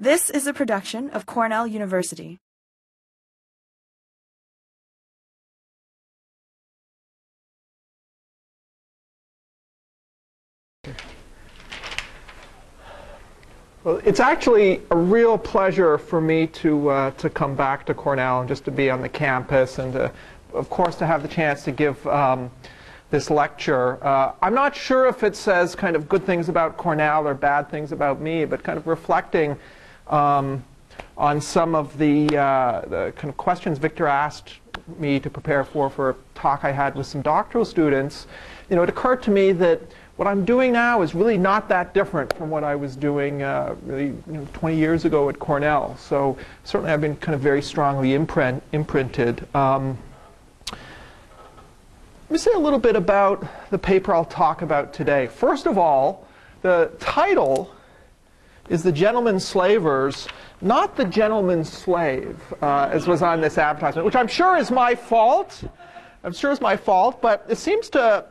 This is a production of Cornell University. Well, it's actually a real pleasure for me to come back to Cornell and just to be on the campus and, of course, to have the chance to give this lecture. I'm not sure if it says kind of good things about Cornell or bad things about me, but kind of reflecting on some of the kind of questions Victor asked me to prepare for a talk I had with some doctoral students. You know, it occurred to me that what I'm doing now is really not that different from what I was doing really 20 years ago at Cornell. So certainly I've been kind of very strongly imprinted. Let me say a little bit about the paper I'll talk about today. First of all, the title is The Gentleman's Slavers, not The Gentleman's Slave, as was on this advertisement, which I'm sure is my fault. I'm sure it's my fault, but it seems to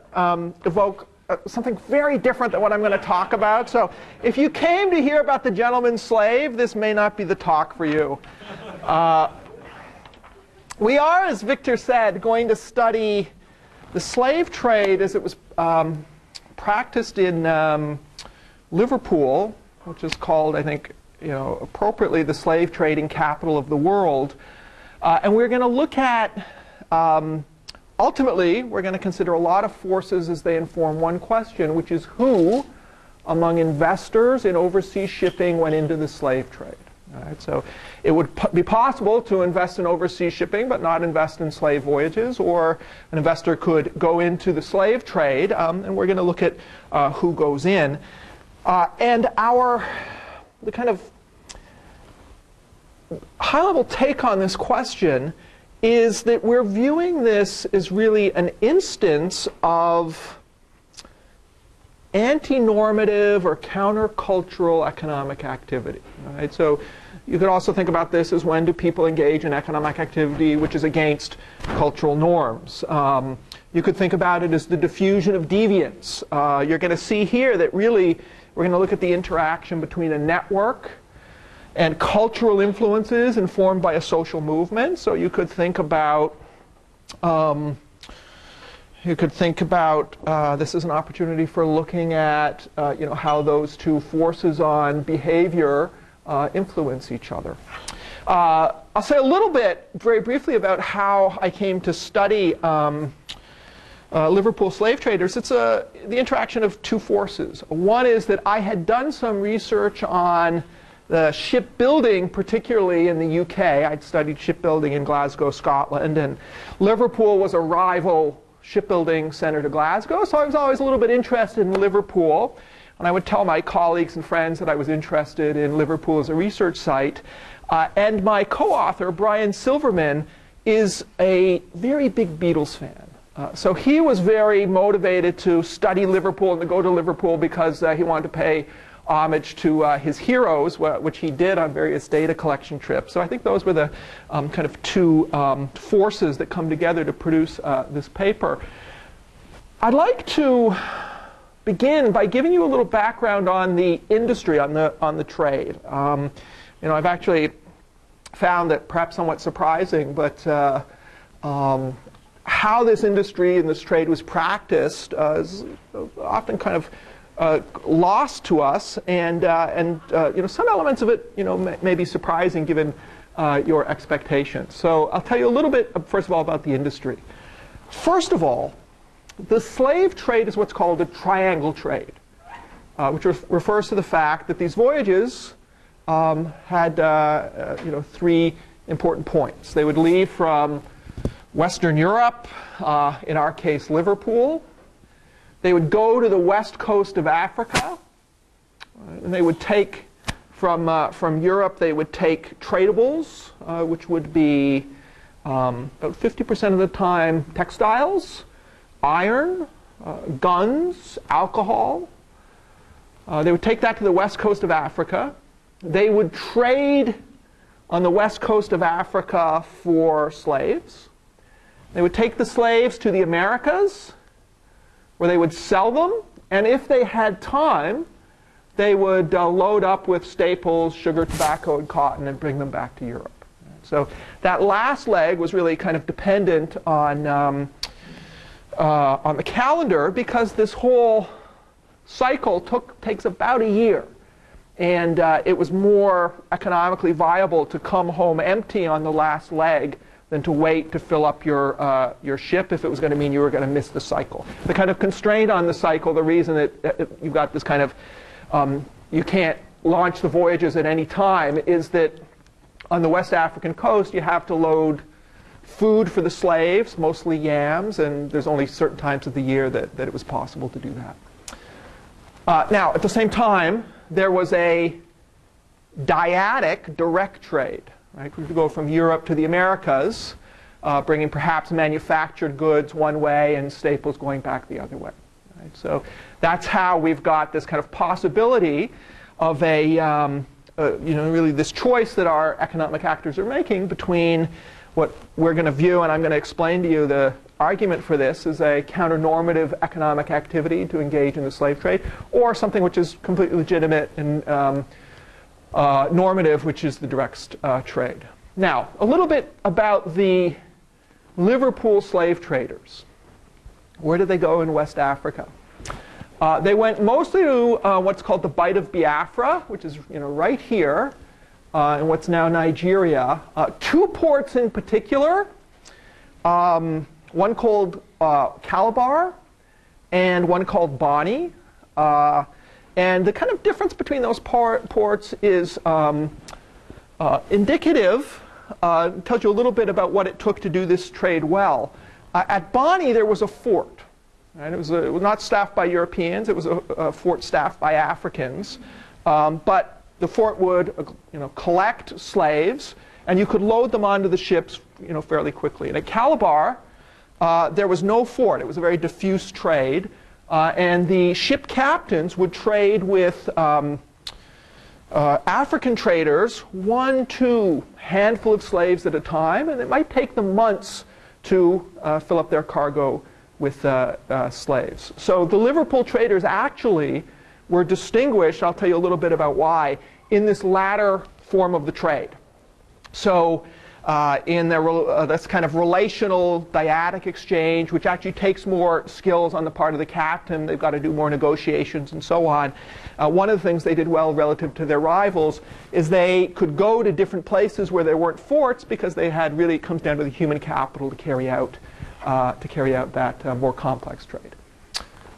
evoke something very different than what I'm going to talk about. So if you came to hear about the gentleman's slave, this may not be the talk for you. We are, as Victor said, going to study the slave trade as it was practiced in Liverpool, which is called, I think, appropriately the slave trading capital of the world. And we're going to look at ultimately, we're going to consider a lot of forces as they inform one question, which is who among investors in overseas shipping went into the slave trade. All right, so it would be possible to invest in overseas shipping but not invest in slave voyages, or an investor could go into the slave trade, and we're going to look at who goes in. And the kind of high-level take on this question is that we're viewing this as really an instance of anti-normative or countercultural economic activity. Right? So you could also think about this as, when do people engage in economic activity which is against cultural norms? You could think about it as the diffusion of deviance. You're going to see here that really we're going to look at the interaction between a network and cultural influences informed by a social movement. So you could think about this is an opportunity for looking at how those two forces on behavior influence each other. I'll say a little bit, very briefly, about how I came to study Liverpool slave traders. It's the interaction of two forces. One is that I had done some research on the shipbuilding, particularly in the UK. I'd studied shipbuilding in Glasgow, Scotland, and Liverpool was a rival shipbuilding center to Glasgow, so I was always a little bit interested in Liverpool. And I would tell my colleagues and friends that I was interested in Liverpool as a research site. And my co-author, Brian Silverman, is a very big Beatles fan. So he was very motivated to study Liverpool and to go to Liverpool because he wanted to pay homage to his heroes, which he did on various data collection trips. So I think those were the kind of two forces that come together to produce this paper. I'd like to begin by giving you a little background on the industry, on the trade. I've actually found that, perhaps somewhat surprising, but how this industry and this trade was practiced is often kind of lost to us, and some elements of it may be surprising given your expectations. So I'll tell you a little bit, first of all, about the industry. First of all, the slave trade is what's called a triangle trade, which refers to the fact that these voyages had three important points. They would leave from Western Europe, in our case Liverpool. They would go to the west coast of Africa, and they would take from Europe. They would take tradables, which would be about 50% of the time textiles, iron, guns, alcohol. They would take that to the west coast of Africa. They would trade on the west coast of Africa for slaves. They would take the slaves to the Americas, where they would sell them, and if they had time, they would load up with staples, sugar, tobacco, and cotton, and bring them back to Europe. So that last leg was really kind of dependent on the calendar, because this whole cycle takes about a year. And it was more economically viable to come home empty on the last leg than to wait to fill up your ship if it was going to mean you were going to miss the cycle. The kind of constraint on the cycle, the reason that you've got this kind of you can't launch the voyages at any time, is that on the West African coast you have to load food for the slaves, mostly yams, and there's only certain times of the year that it was possible to do that. Now, at the same time, there was a dyadic direct trade. Right? We could go from Europe to the Americas, bringing perhaps manufactured goods one way and staples going back the other way. Right? So that's how we've got this kind of possibility of a really this choice that our economic actors are making between what we're going to view, and I'm going to explain to you the argument for this, is a counter-normative economic activity to engage in the slave trade, or something which is completely legitimate and normative, which is the direct trade. Now, a little bit about the Liverpool slave traders. Where did they go in West Africa? They went mostly to what's called the Bight of Biafra, which is right here in what's now Nigeria. Two ports in particular. One called Calabar and one called Bonny. And the kind of difference between those ports is indicative, tells you a little bit about what it took to do this trade well. At Bonny, there was a fort. Right? It was not staffed by Europeans. It was a fort staffed by Africans. But the fort would collect slaves, and you could load them onto the ships fairly quickly. And at Calabar, there was no fort. It was a very diffuse trade. And the ship captains would trade with African traders, 1-2 handful of slaves at a time. And it might take them months to fill up their cargo with slaves. So the Liverpool traders actually were distinguished, I'll tell you a little bit about why, in this latter form of the trade. So in this kind of relational dyadic exchange, which actually takes more skills on the part of the captain. They've got to do more negotiations and so on. One of the things they did well relative to their rivals is they could go to different places where there weren't forts, because they had really, it comes down to the human capital to carry out that more complex trade.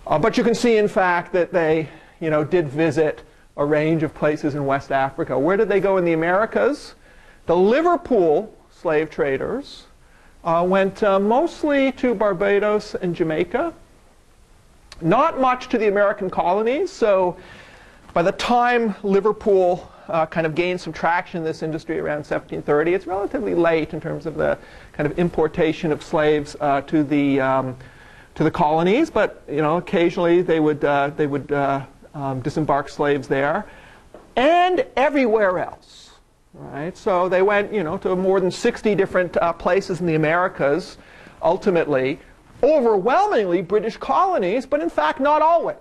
But you can see, in fact, that they did visit a range of places in West Africa. Where did they go in the Americas? The Liverpool slave traders went mostly to Barbados and Jamaica, not much to the American colonies. So by the time Liverpool kind of gained some traction in this industry around 1730, it's relatively late in terms of the kind of importation of slaves to the colonies. But occasionally they would disembark slaves there and everywhere else. Right, so they went, to more than 60 different places in the Americas, ultimately, overwhelmingly British colonies, but in fact not always.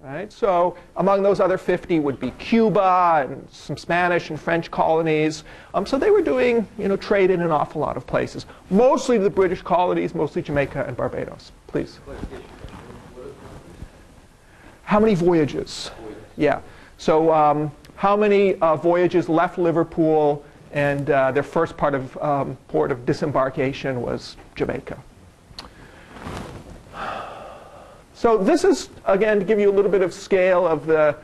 Right, so among those other 50 would be Cuba and some Spanish and French colonies. So they were doing, trade in an awful lot of places, mostly the British colonies, mostly Jamaica and Barbados. Please. How many voyages? Yeah. So. How many voyages left Liverpool, and their first port of disembarkation was Jamaica. So this is, again, to give you a little bit of scale of the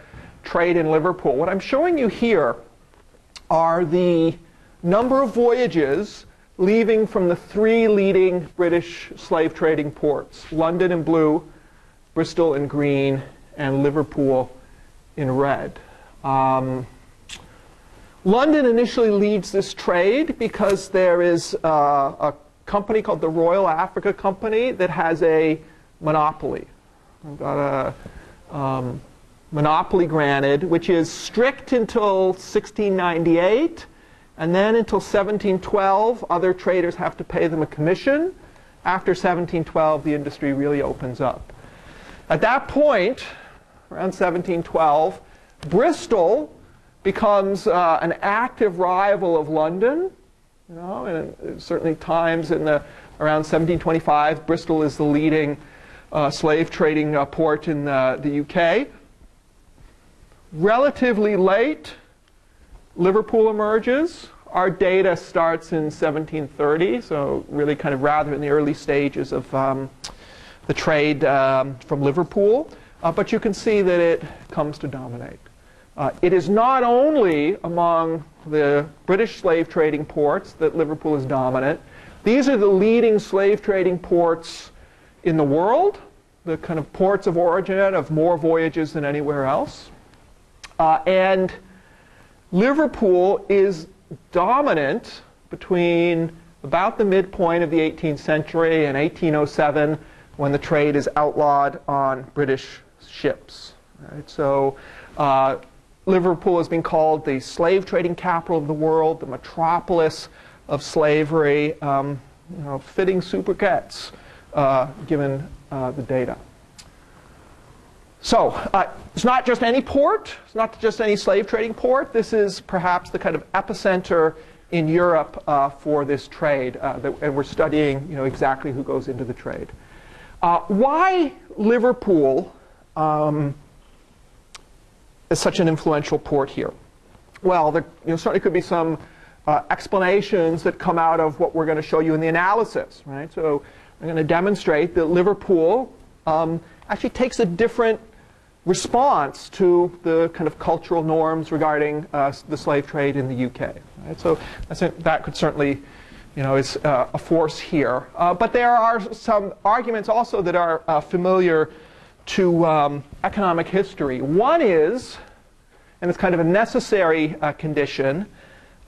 trade in Liverpool. What I'm showing you here are the number of voyages leaving from the three leading British slave trading ports, London in blue, Bristol in green, and Liverpool in red. London initially leads this trade because there is a company called the Royal Africa Company that has a monopoly. We've got a monopoly granted, which is strict until 1698, and then until 1712 other traders have to pay them a commission. After 1712 the industry really opens up. At that point, around 1712, Bristol becomes an active rival of London. You know, and certainly times in the around 1725, Bristol is the leading slave trading port in the UK. Relatively late, Liverpool emerges. Our data starts in 1730, so really kind of rather in the early stages of the trade from Liverpool. But you can see that it comes to dominate. It is not only among the British slave trading ports that Liverpool is dominant. These are the leading slave trading ports in the world, the kind of ports of origin of more voyages than anywhere else. And Liverpool is dominant between about the midpoint of the 18th century and 1807, when the trade is outlawed on British ships. Right? So Liverpool has been called the slave trading capital of the world, the metropolis of slavery, you know, fitting sobriquets given the data. So it's not just any port. It's not just any slave trading port. This is perhaps the kind of epicenter in Europe for this trade. And we're studying, you know, exactly who goes into the trade. Why Liverpool is such an influential port here? Well, there certainly could be some explanations that come out of what we're going to show you in the analysis. Right? So I'm going to demonstrate that Liverpool actually takes a different response to the kind of cultural norms regarding the slave trade in the UK. Right? So I think that could certainly, you know, is a force here. But there are some arguments also that are familiar to economic history. One is, and it's kind of a necessary condition,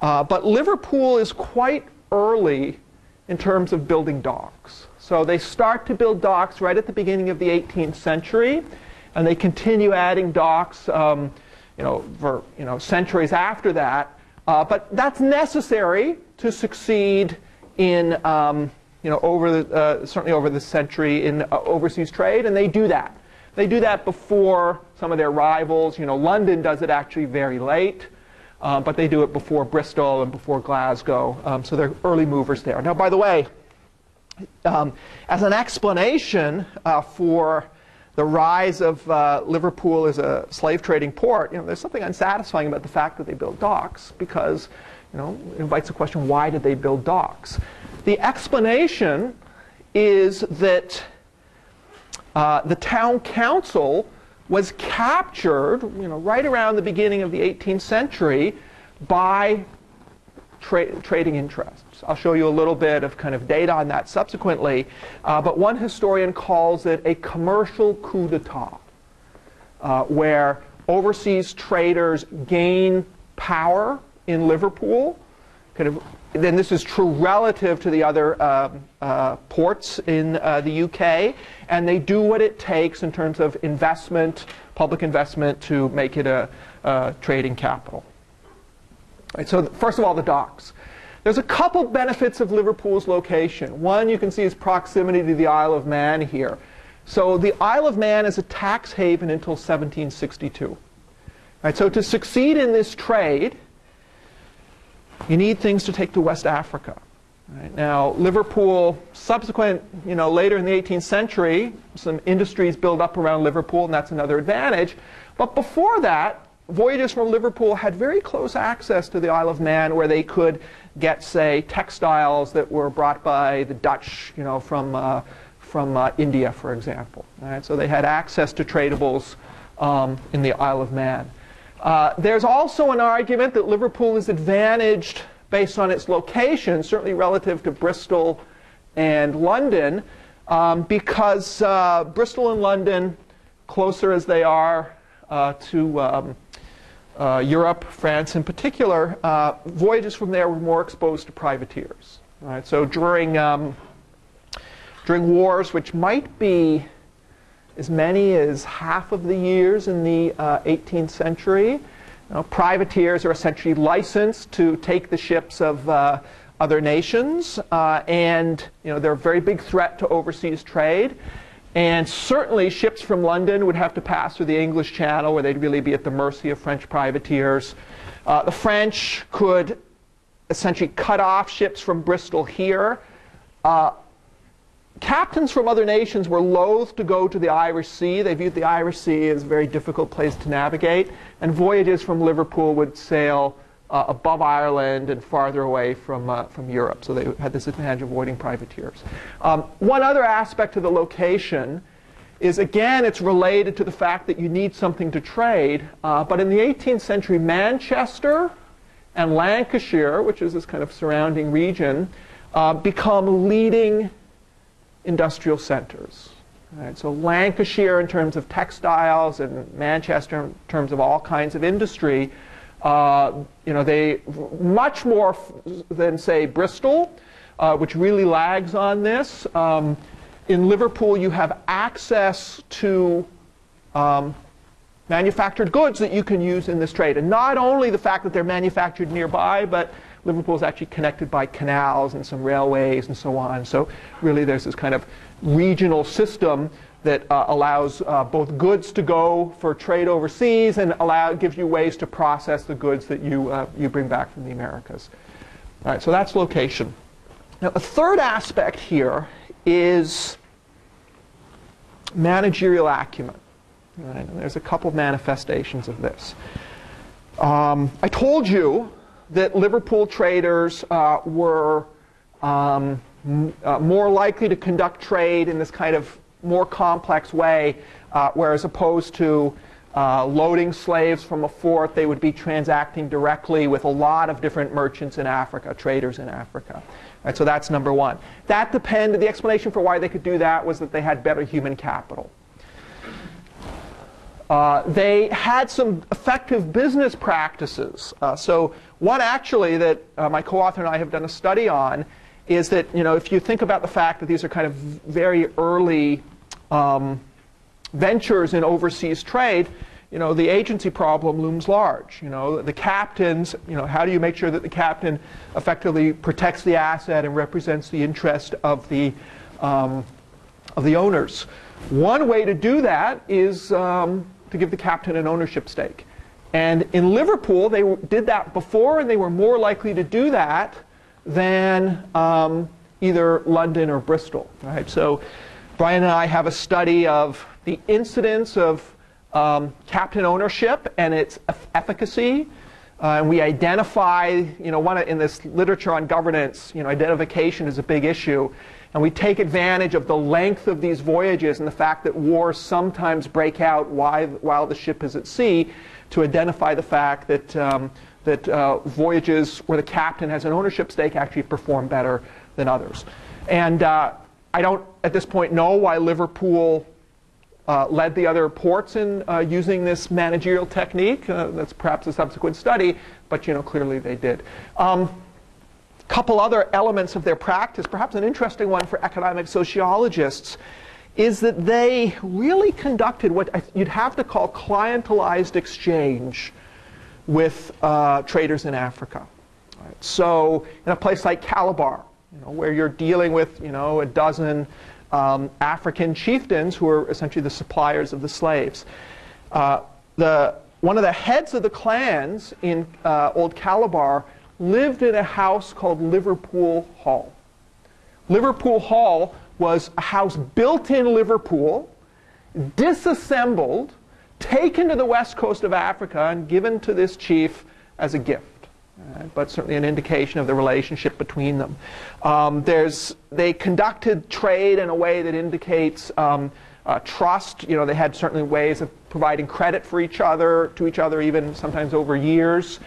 but Liverpool is quite early in terms of building docks. So they start to build docks right at the beginning of the 18th century, and they continue adding docks, you know, for centuries after that. But that's necessary to succeed in, you know, over the, certainly over the century in overseas trade, and they do that. They do that before some of their rivals. You know, London does it actually very late, but they do it before Bristol and before Glasgow. So they're early movers there. Now, by the way, as an explanation for the rise of Liverpool as a slave trading port, you know, there's something unsatisfying about the fact that they built docks, because, you know, it invites the question, why did they build docks? The explanation is that the town council was captured, you know, right around the beginning of the 18th century by trading interests. I'll show you a little bit of kind of data on that subsequently, but one historian calls it a commercial coup d'etat, where overseas traders gain power in Liverpool. Kind of, then this is true relative to the other ports in the UK, and they do what it takes in terms of investment, public investment, to make it a trading capital. Right, so first of all, the docks. There's a couple benefits of Liverpool's location. One you can see is proximity to the Isle of Man here. So the Isle of Man is a tax haven until 1762. Right, so to succeed in this trade, you need things to take to West Africa. Right? Now, Liverpool, subsequent, you know, later in the 18th century, some industries build up around Liverpool, and that's another advantage. But before that, voyages from Liverpool had very close access to the Isle of Man, where they could get, say, textiles that were brought by the Dutch, you know, from India, for example. Right? So they had access to tradables in the Isle of Man. There's also an argument that Liverpool is advantaged based on its location, certainly relative to Bristol and London, because Bristol and London, closer as they are to Europe, France in particular, voyages from there were more exposed to privateers. Right? So during wars, which might be as many as half of the years in the 18th century, you know, privateers are essentially licensed to take the ships of other nations, and you know, they're a very big threat to overseas trade. And certainly ships from London would have to pass through the English Channel, where they'd really be at the mercy of French privateers. The French could essentially cut off ships from Bristol here. Captains from other nations were loath to go to the Irish Sea. They viewed the Irish Sea as a very difficult place to navigate. And voyages from Liverpool would sail above Ireland and farther away from Europe. So they had this advantage of avoiding privateers. One other aspect of the location is, again, it's related to the fact that you need something to trade. But in the 18th century, Manchester and Lancashire, which is this kind of surrounding region, become leading industrial centers. All right, so Lancashire in terms of textiles and Manchester in terms of all kinds of industry, you know, they much more than, say, Bristol, which really lags on this. In Liverpool, you have access to manufactured goods that you can use in this trade. And not only the fact that they're manufactured nearby, but Liverpool is actually connected by canals and some railways and so on. So really there's this kind of regional system that allows both goods to go for trade overseas and gives you ways to process the goods that you, you bring back from the Americas. All right, so that's location. Now, a third aspect here is managerial acumen. All right, and there's a couple of manifestations of this. I told you that Liverpool traders were more likely to conduct trade in this kind of more complex way, whereas opposed to loading slaves from a fort, they would be transacting directly with a lot of different merchants in Africa, traders in Africa. And so that's number one. That depended, the explanation for why they could do that was that they had better human capital. They had some effective business practices. So one actually that my co-author and I have done a study on is that, you know, if you think about the fact that these are kind of very early ventures in overseas trade, you know, the agency problem looms large. You know, the captains, you know, how do you make sure that the captain effectively protects the asset and represents the interest of the owners? One way to do that is to give the captain an ownership stake. And in Liverpool, they did that before, and they were more likely to do that than either London or Bristol. Right? So Brian and I have a study of the incidence of captain ownership and its efficacy. And we identify, you know, in this literature on governance, you know, identification is a big issue. And we take advantage of the length of these voyages and the fact that wars sometimes break out while the ship is at sea to identify the fact that, voyages where the captain has an ownership stake actually perform better than others. And I don't, at this point, know why Liverpool led the other ports in using this managerial technique. That's perhaps a subsequent study, but, you know, clearly they did. Couple other elements of their practice, perhaps an interesting one for economic sociologists, is that they really conducted what you'd have to call clientelized exchange with traders in Africa. Right. So in a place like Calabar, you know, where you're dealing with, you know, a dozen African chieftains who are essentially the suppliers of the slaves. One of the heads of the clans in Old Calabar lived in a house called Liverpool Hall. Liverpool Hall was a house built in Liverpool, disassembled, taken to the west coast of Africa, and given to this chief as a gift. But certainly an indication of the relationship between them. They conducted trade in a way that indicates trust. You know, they had certainly ways of providing credit for each other, even sometimes over years.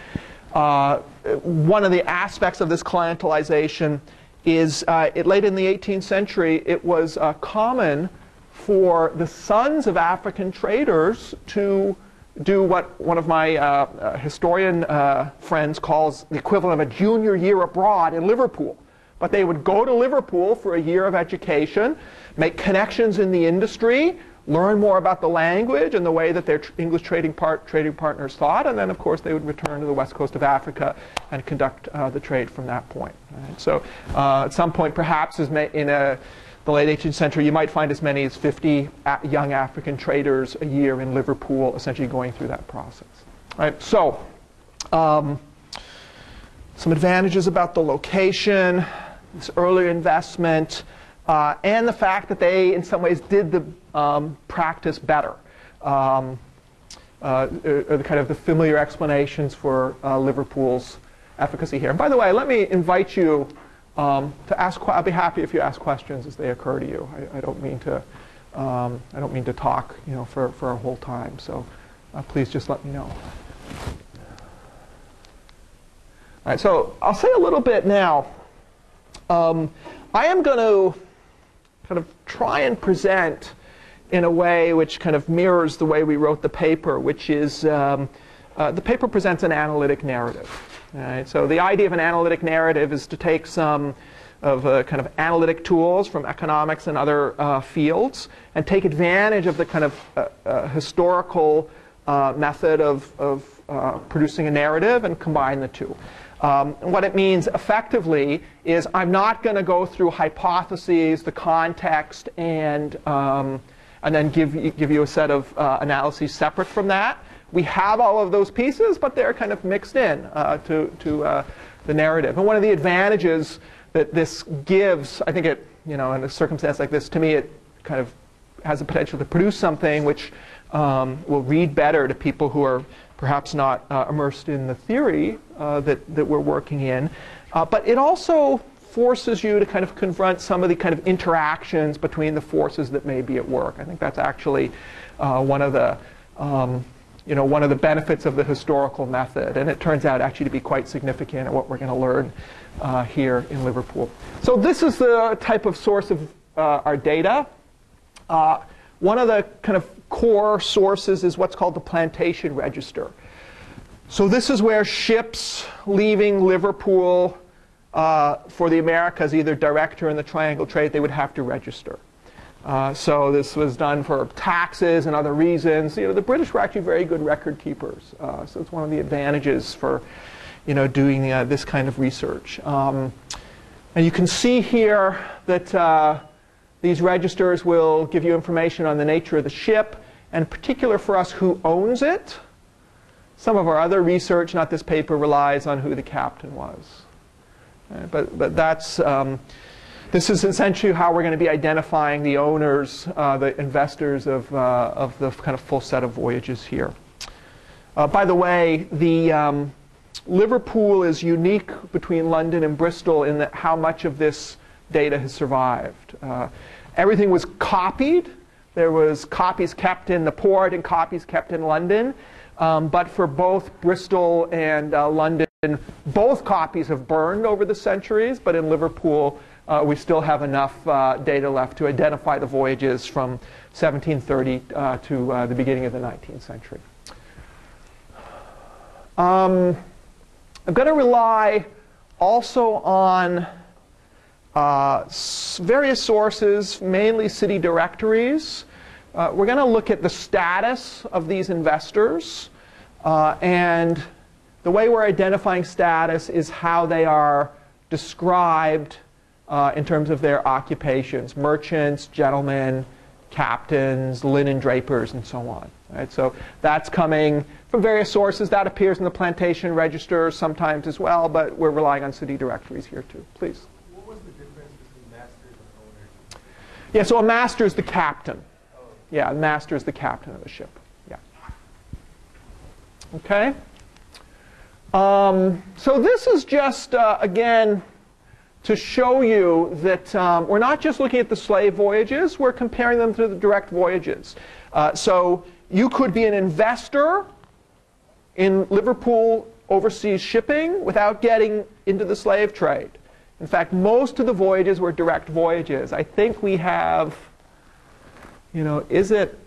One of the aspects of this clientelization is late in the 18th century, it was common for the sons of African traders to do what one of my historian friends calls the equivalent of a junior year abroad in Liverpool. But they would go to Liverpool for a year of education, make connections in the industry, learn more about the language and the way that their English trading partners thought, and then, of course, they would return to the west coast of Africa and conduct the trade from that point. Right? So at some point, perhaps, in a the late 18th century, you might find as many as 50 young African traders a year in Liverpool essentially going through that process. Right? So some advantages about the location, this earlier investment, and the fact that they, in some ways, did the practice better. Are the kind of the familiar explanations for Liverpool's efficacy here. And by the way, let me invite you to ask. I'll be happy if you ask questions as they occur to you. I don't mean to. I don't mean to talk, you know, for a whole time. So please just let me know. All right. So I'll say a little bit now. I am going to kind of try and present in a way which kind of mirrors the way we wrote the paper, which is the paper presents an analytic narrative. Right? So the idea of an analytic narrative is to take some of kind of analytic tools from economics and other fields and take advantage of the kind of historical method of producing a narrative and combine the two. And what it means effectively is I'm not going to go through hypotheses, the context, and then give you a set of analyses separate from that. We have all of those pieces, but they're kind of mixed in to the narrative. And one of the advantages that this gives, I think it, you know, in a circumstance like this, to me, it kind of has the potential to produce something which will read better to people who are perhaps not immersed in the theory that we're working in. But it also forces you to kind of confront some of the kind of interactions between the forces that may be at work. I think that's actually one of the you know, one of the benefits of the historical method, and it turns out actually to be quite significant in what we're going to learn here in Liverpool. So this is the type of source of our data. One of the kind of core sources is what's called the plantation register. So this is where ships leaving Liverpool for the Americas, either direct or in the triangle trade, they would have to register. So this was done for taxes and other reasons. You know, the British were actually very good record keepers. So it's one of the advantages for, you know, doing this kind of research. And you can see here that these registers will give you information on the nature of the ship, and in particular for us, who owns it. Some of our other research, not this paper, relies on who the captain was. But that's, this is essentially how we're going to be identifying the owners, the investors of the kind of full set of voyages here. By the way, the Liverpool is unique between London and Bristol in that how much of this data has survived. Everything was copied. There was copies kept in the port and copies kept in London. But for both Bristol and London, both copies have burned over the centuries, but in Liverpool, we still have enough data left to identify the voyages from 1730 to the beginning of the 19th century. I'm going to rely also on various sources, mainly city directories. We're going to look at the status of these investors, and the way we're identifying status is how they are described in terms of their occupations: merchants, gentlemen, captains, linen drapers, and so on. Right? So that's coming from various sources. That appears in the plantation register sometimes as well, but we're relying on city directories here too. Please. Yeah, so a master is the captain. Yeah, a master is the captain of the ship. Yeah. Okay. So this is just, again, to show you that we're not just looking at the slave voyages. We're comparing them to the direct voyages. So you could be an investor in Liverpool overseas shipping without getting into the slave trade. In fact, most of the voyages were direct voyages. I think we have, you know, is it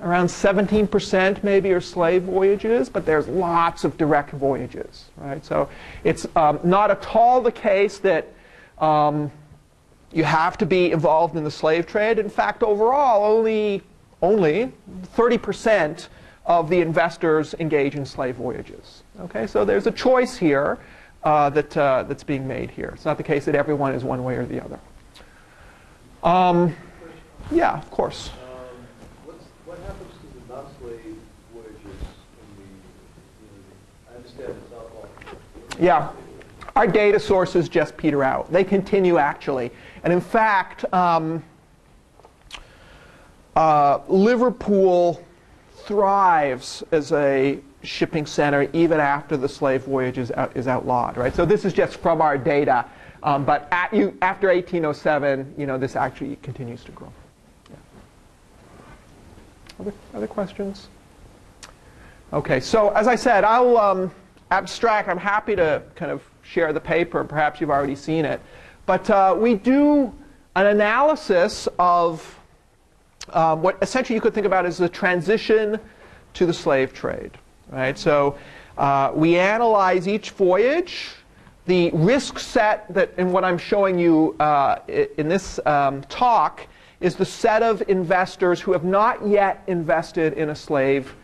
around 17% maybe are slave voyages, but there's lots of direct voyages, right? So it's not at all the case that you have to be involved in the slave trade. In fact, overall, only 30% of the investors engage in slave voyages. Okay, so there's a choice here. That's being made here. It's not the case that everyone is one way or the other. Yeah, of course. What happens to the non-slave voyages? I understand it's not all. Yeah. Our data sources just peter out. They continue, actually. And in fact, Liverpool thrives as a shipping center even after the slave voyage is outlawed, right? So this is just from our data. But after 1807, you know, this actually continues to grow. Yeah. Other questions? OK, so as I said, I'll abstract. I'm happy to kind of share the paper. Perhaps you've already seen it. But we do an analysis of what essentially you could think about as the transition to the slave trade. Right? So we analyze each voyage, the risk set that, and what I'm showing you in this talk is the set of investors who have not yet invested in a slave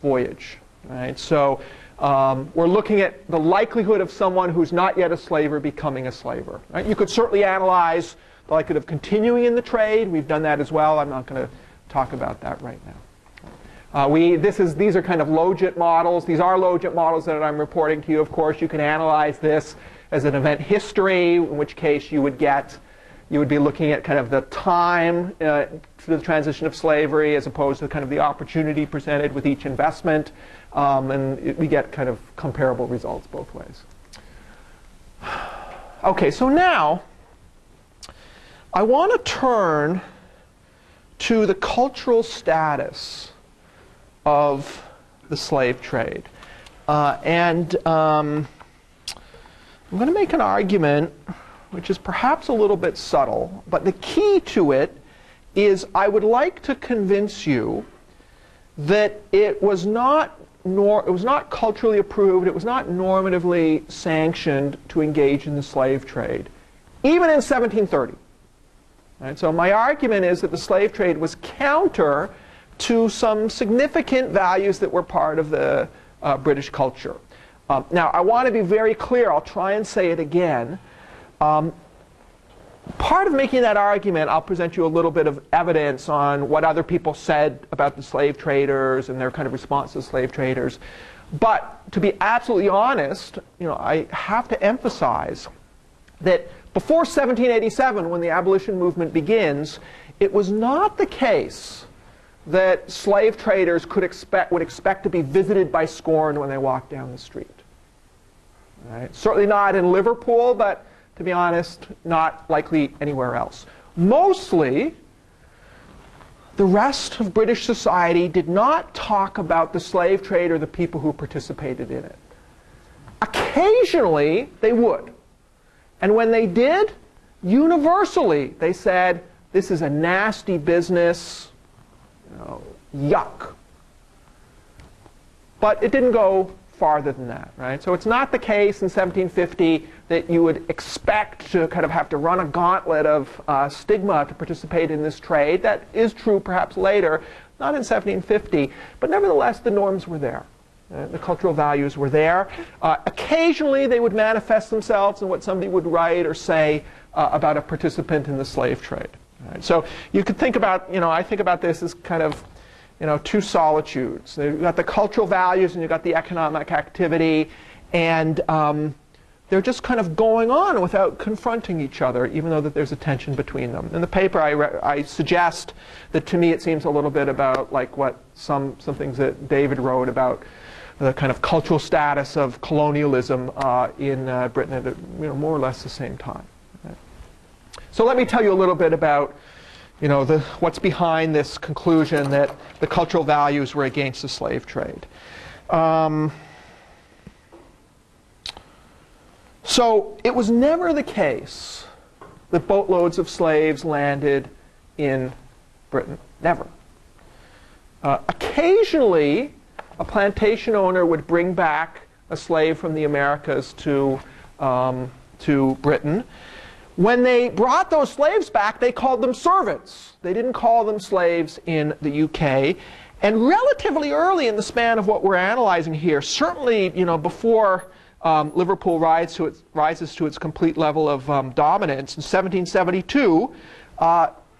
voyage. Right? So we're looking at the likelihood of someone who's not yet a slaver becoming a slaver. Right? You could certainly analyze the likelihood of continuing in the trade. We've done that as well. I'm not going to talk about that right now. These are kind of logit models. These are logit models that I'm reporting to you. Of course, you can analyze this as an event history, in which case you would be looking at kind of the time for the transition of slavery as opposed to kind of the opportunity presented with each investment. We get kind of comparable results both ways. OK, so now I want to turn to the cultural status of the slave trade. I'm going to make an argument which is perhaps a little bit subtle. But the key to it is I would like to convince you that it was not culturally approved, it was not normatively sanctioned to engage in the slave trade, even in 1730. Right? So my argument is that the slave trade was counter to some significant values that were part of the British culture. Now, I want to be very clear. I'll try and say it again. Part of making that argument, I'll present you a little bit of evidence on what other people said about the slave traders and their kind of response to slave traders. But to be absolutely honest, you know, I have to emphasize that before 1787, when the abolition movement begins, it was not the case that slave traders would expect to be visited by scorn when they walked down the street. All right? Certainly not in Liverpool, but to be honest, not likely anywhere else. Mostly, the rest of British society did not talk about the slave trade or the people who participated in it. Occasionally, they would. And when they did, universally, they said, this is a nasty business, you know, yuck. But it didn't go farther than that, right? So it's not the case in 1750 that you would expect to kind of have to run a gauntlet of stigma to participate in this trade. That is true perhaps later, not in 1750, but nevertheless the norms were there. The cultural values were there. Occasionally they would manifest themselves in what somebody would write or say about a participant in the slave trade. Right? So you could think about, you know, I think about this as kind of, you know, two solitudes. You've got the cultural values and you've got the economic activity. And they're just kind of going on without confronting each other, even though that there's a tension between them. In the paper, I suggest that to me it seems a little bit about like what some things that David wrote about the kind of cultural status of colonialism in Britain at, you know, more or less the same time. Right? So let me tell you a little bit about, you know, what's behind this conclusion that the cultural values were against the slave trade. So it was never the case that boatloads of slaves landed in Britain. Never. Occasionally, a plantation owner would bring back a slave from the Americas to Britain. When they brought those slaves back, they called them servants. They didn't call them slaves in the UK. And relatively early in the span of what we're analyzing here, certainly, you know, before Liverpool rises to its complete level of dominance in 1772,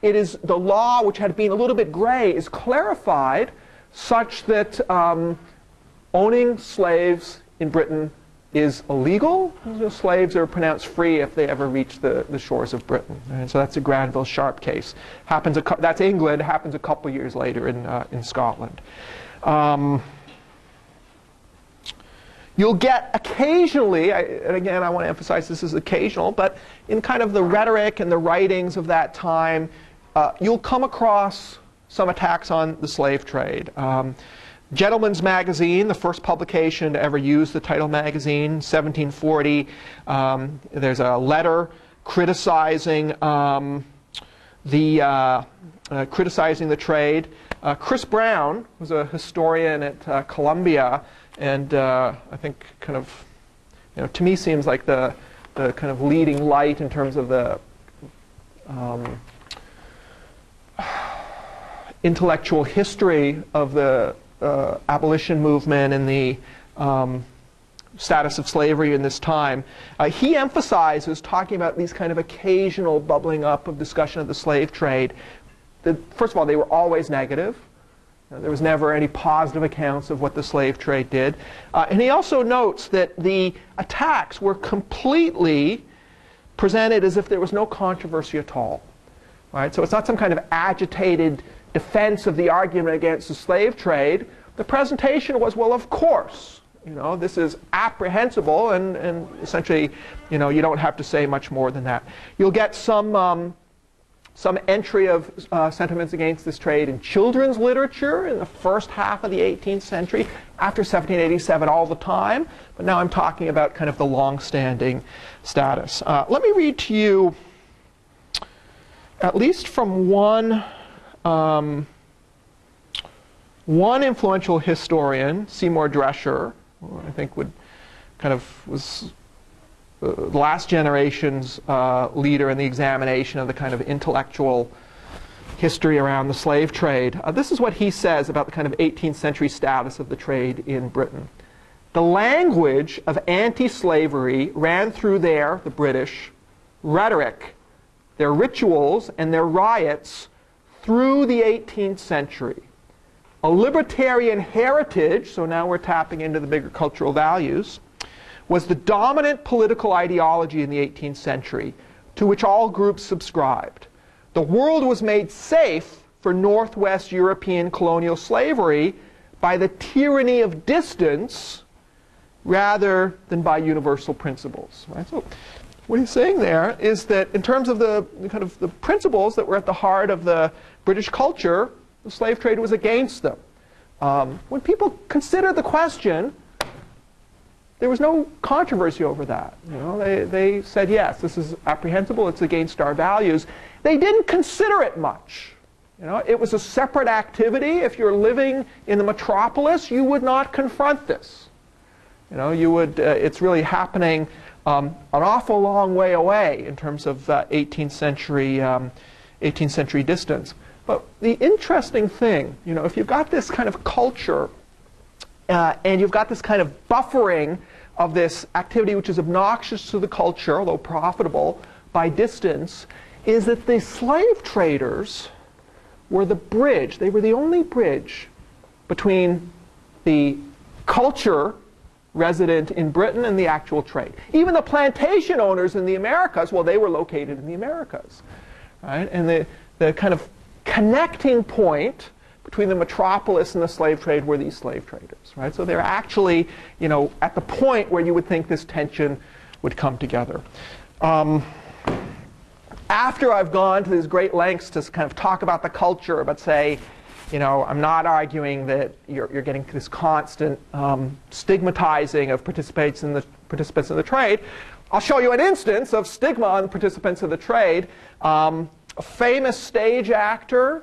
it is the law, which had been a little bit gray, is clarified such that owning slaves in Britain is illegal. Slaves are pronounced free if they ever reach the shores of Britain. And so that's a Granville Sharp case. Happens a that's England. Happens a couple years later in Scotland. You'll get occasionally, and again I want to emphasize this is occasional, but in kind of the rhetoric and the writings of that time, you'll come across some attacks on the slave trade. Gentleman's Magazine, the first publication to ever use the title magazine, 1740. There's a letter criticizing criticizing the trade. Chris Brown was a historian at Columbia, and I think kind of, you know, to me seems like the kind of leading light in terms of the intellectual history of the abolition movement and the status of slavery in this time. He emphasizes, talking about these kind of occasional bubbling up of discussion of the slave trade, that first of all, they were always negative. There was never any positive accounts of what the slave trade did. And he also notes that the attacks were completely presented as if there was no controversy at all. Right? So it's not some kind of agitated defense of the argument against the slave trade. The presentation was, well, of course, you know, this is apprehensible, and essentially, you know, you don't have to say much more than that. You'll get some entry of sentiments against this trade in children's literature in the first half of the 18th century, after 1787 all the time, but now I'm talking about kind of the long-standing status. Let me read to you at least from one influential historian, Seymour Drescher, who I think would kind of was the last generation's leader in the examination of the kind of intellectual history around the slave trade. This is what he says about the kind of 18th century status of the trade in Britain. The language of anti-slavery ran through their, the British, rhetoric, their rituals, and their riots through the 18th century. A libertarian heritage, so now we're tapping into the bigger cultural values, was the dominant political ideology in the 18th century, to which all groups subscribed. The world was made safe for Northwest European colonial slavery by the tyranny of distance rather than by universal principles. Right? So, what he's saying there is that in terms of the kind of the principles that were at the heart of the British culture, the slave trade was against them. When people considered the question, there was no controversy over that. You know, they said, yes, this is apprehensible, it's against our values. They didn't consider it much. You know, it was a separate activity. If you're living in the metropolis, you would not confront this. You know, you would, it's really happening an awful long way away in terms of 18th century distance. But the interesting thing, you know, if you've got this kind of culture and you've got this kind of buffering of this activity which is obnoxious to the culture, although profitable, by distance, is that the slave traders were the bridge. They were the only bridge between the culture resident in Britain and the actual trade. Even the plantation owners in the Americas, well, they were located in the Americas. Right? And the kind of connecting point between the metropolis and the slave trade were these slave traders. Right? So they're actually, you know, at the point where you would think this tension would come together. After I've gone to these great lengths to kind of talk about the culture, but say, you know, I'm not arguing that you're getting this constant stigmatizing of participants in the trade. I'll show you an instance of stigma on participants of the trade. A famous stage actor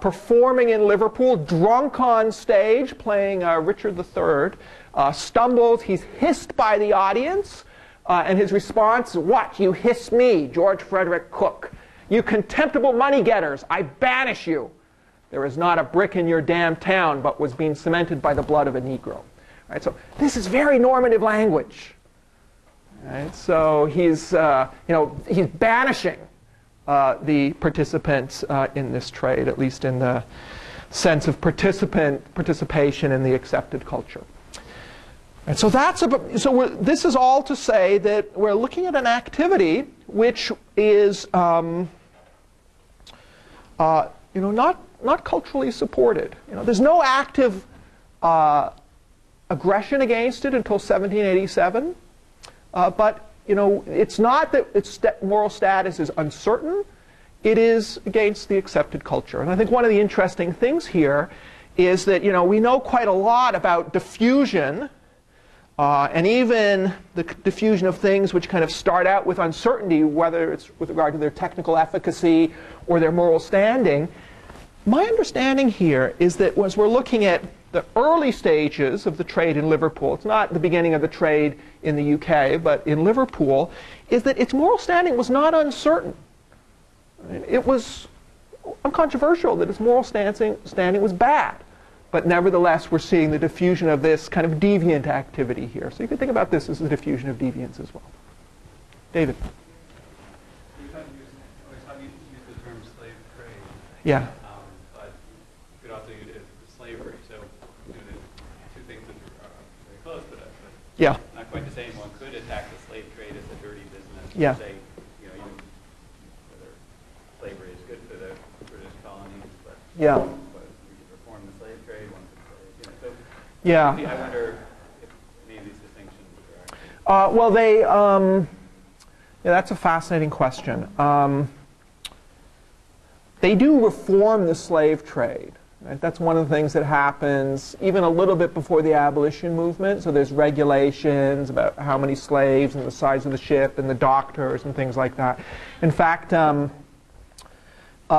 performing in Liverpool, drunk on stage, playing Richard III, stumbles. He's hissed by the audience, and his response, "What? You hiss me, George Frederick Cook. You contemptible money getters, I banish you. There is not a brick in your damn town, but was being cemented by the blood of a Negro." Right, so this is very normative language. Right, so he's, you know, he's banishing the participants in this trade, at least in the sense of participation in the accepted culture. And so that's this is all to say that we're looking at an activity which is you know, not culturally supported. You know, there's no active aggression against it until 1787, but you know, it's not that its moral status is uncertain. It is against the accepted culture. And I think one of the interesting things here is that, you know, we know quite a lot about diffusion. And even the diffusion of things which kind of start out with uncertainty, whether it's with regard to their technical efficacy or their moral standing. My understanding here is that as we're looking at the early stages of the trade in Liverpool, it's not the beginning of the trade in the UK, but in Liverpool, is that its moral standing was not uncertain. It was uncontroversial that its moral standing was bad. But nevertheless, we're seeing the diffusion of this kind of deviant activity here. So you can think about this as the diffusion of deviance as well. David. You kind of use the term slave trade. Yeah. But you could also use it as slavery. So you know, two things that are very close to that. But yeah. Not quite the same. One could attack the slave trade as a dirty business. Yeah. And say, you know, whether slavery is good for the British colonies. But yeah. Yeah. I wonder if any of these distinctions are. Well, they. Yeah, that's a fascinating question. They do reform the slave trade. Right? That's one of the things that happens even a little bit before the abolition movement. So there's regulations about how many slaves and the size of the ship and the doctors and things like that. In fact, by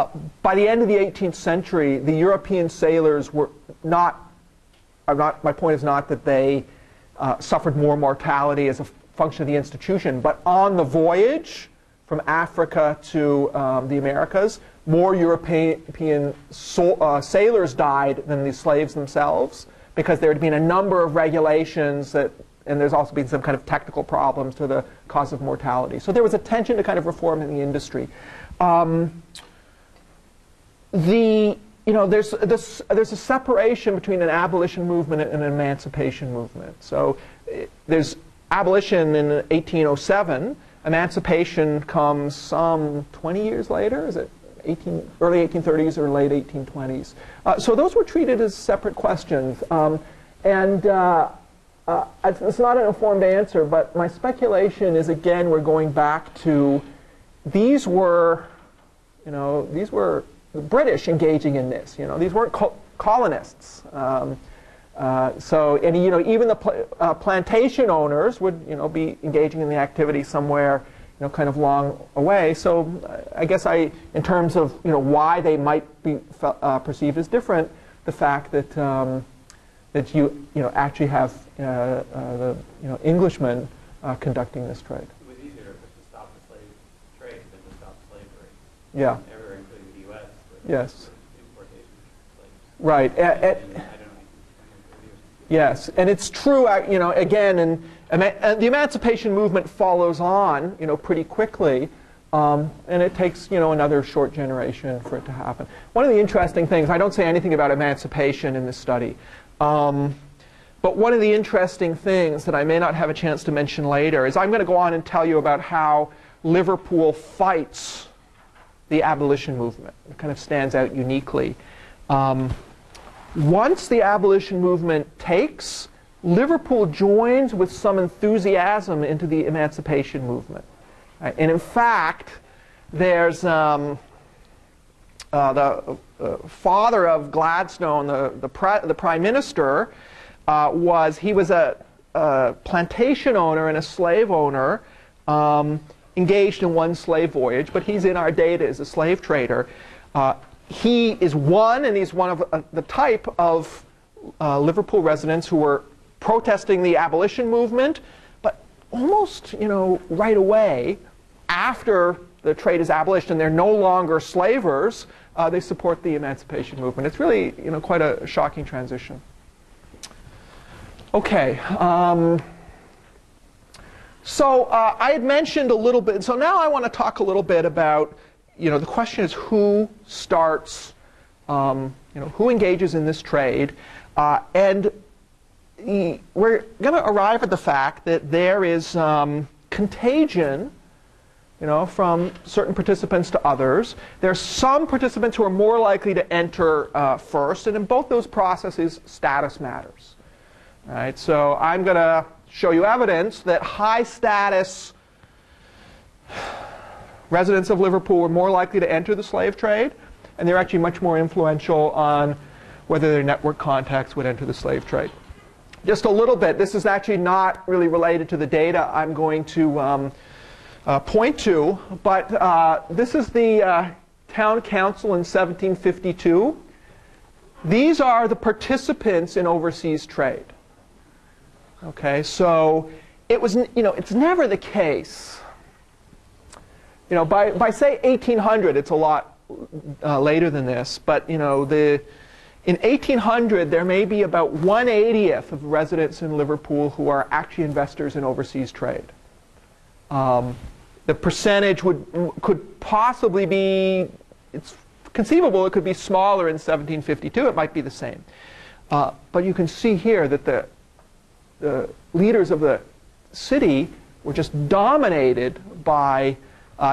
the end of the 18th century, the European sailors were not. My point is not that they suffered more mortality as a function of the institution, but on the voyage from Africa to the Americas, more European sailors died than the slaves themselves, because there had been a number of regulations that, and there's also been some kind of technical problems to the cause of mortality. So there was a tension to kind of reform in the industry. You know, there's a separation between an abolition movement and an emancipation movement. So there's abolition in 1807. Emancipation comes some 20 years later. Is it early 1830s or late 1820s? So those were treated as separate questions. It's not an informed answer, but my speculation is, again, we're going back to these were the British engaging in this. You know, these weren't colonists. And you know, even the plantation owners would, you know, be engaging in the activity somewhere, you know, kind of long away. So I guess in terms of, you know, why they might be perceived as different, the fact that that you know, actually have the, you know, Englishmen conducting this trade. It was easier to stop the slave trade than to stop slavery. Yeah. Yes. Right. Yes, and it's true. You know, again, and the emancipation movement follows on, you know, pretty quickly, and it takes, you know, another short generation for it to happen. One of the interesting things, I don't say anything about emancipation in this study, but one of the interesting things that I may not have a chance to mention later is I'm going to go on and tell you about how Liverpool fights the abolition movement. It kind of stands out uniquely. Once the abolition movement takes, Liverpool joins with some enthusiasm into the emancipation movement. Right? And in fact, there's the father of Gladstone, the Prime Minister, he was a plantation owner and a slave owner. Engaged in one slave voyage, but he's in our data as a slave trader. He is one, and he's one of the type of Liverpool residents who were protesting the abolition movement, but almost, you know, right away, after the trade is abolished and they're no longer slavers, they support the emancipation movement. It's really, you know, quite a shocking transition. Okay. So I had mentioned a little bit, so now I want to talk a little bit about you know, the question is who starts, you know, who engages in this trade, and we're going to arrive at the fact that there is contagion, you know, from certain participants to others. There are some participants who are more likely to enter first, and in both those processes, status matters. All right, so I'm going to show you evidence that high status residents of Liverpool were more likely to enter the slave trade, and they're actually much more influential on whether their network contacts would enter the slave trade. Just a little bit, this is actually not really related to the data I'm going to point to, but this is the town council in 1752. These are the participants in overseas trade. Okay, so it was, you know, it's never the case. You know, by say 1800, it's a lot later than this, but you know, in 1800 there may be about 1/80th of residents in Liverpool who are actually investors in overseas trade. The percentage could possibly be, it's conceivable it could be smaller in 1752, it might be the same. But you can see here that the leaders of the city were just dominated by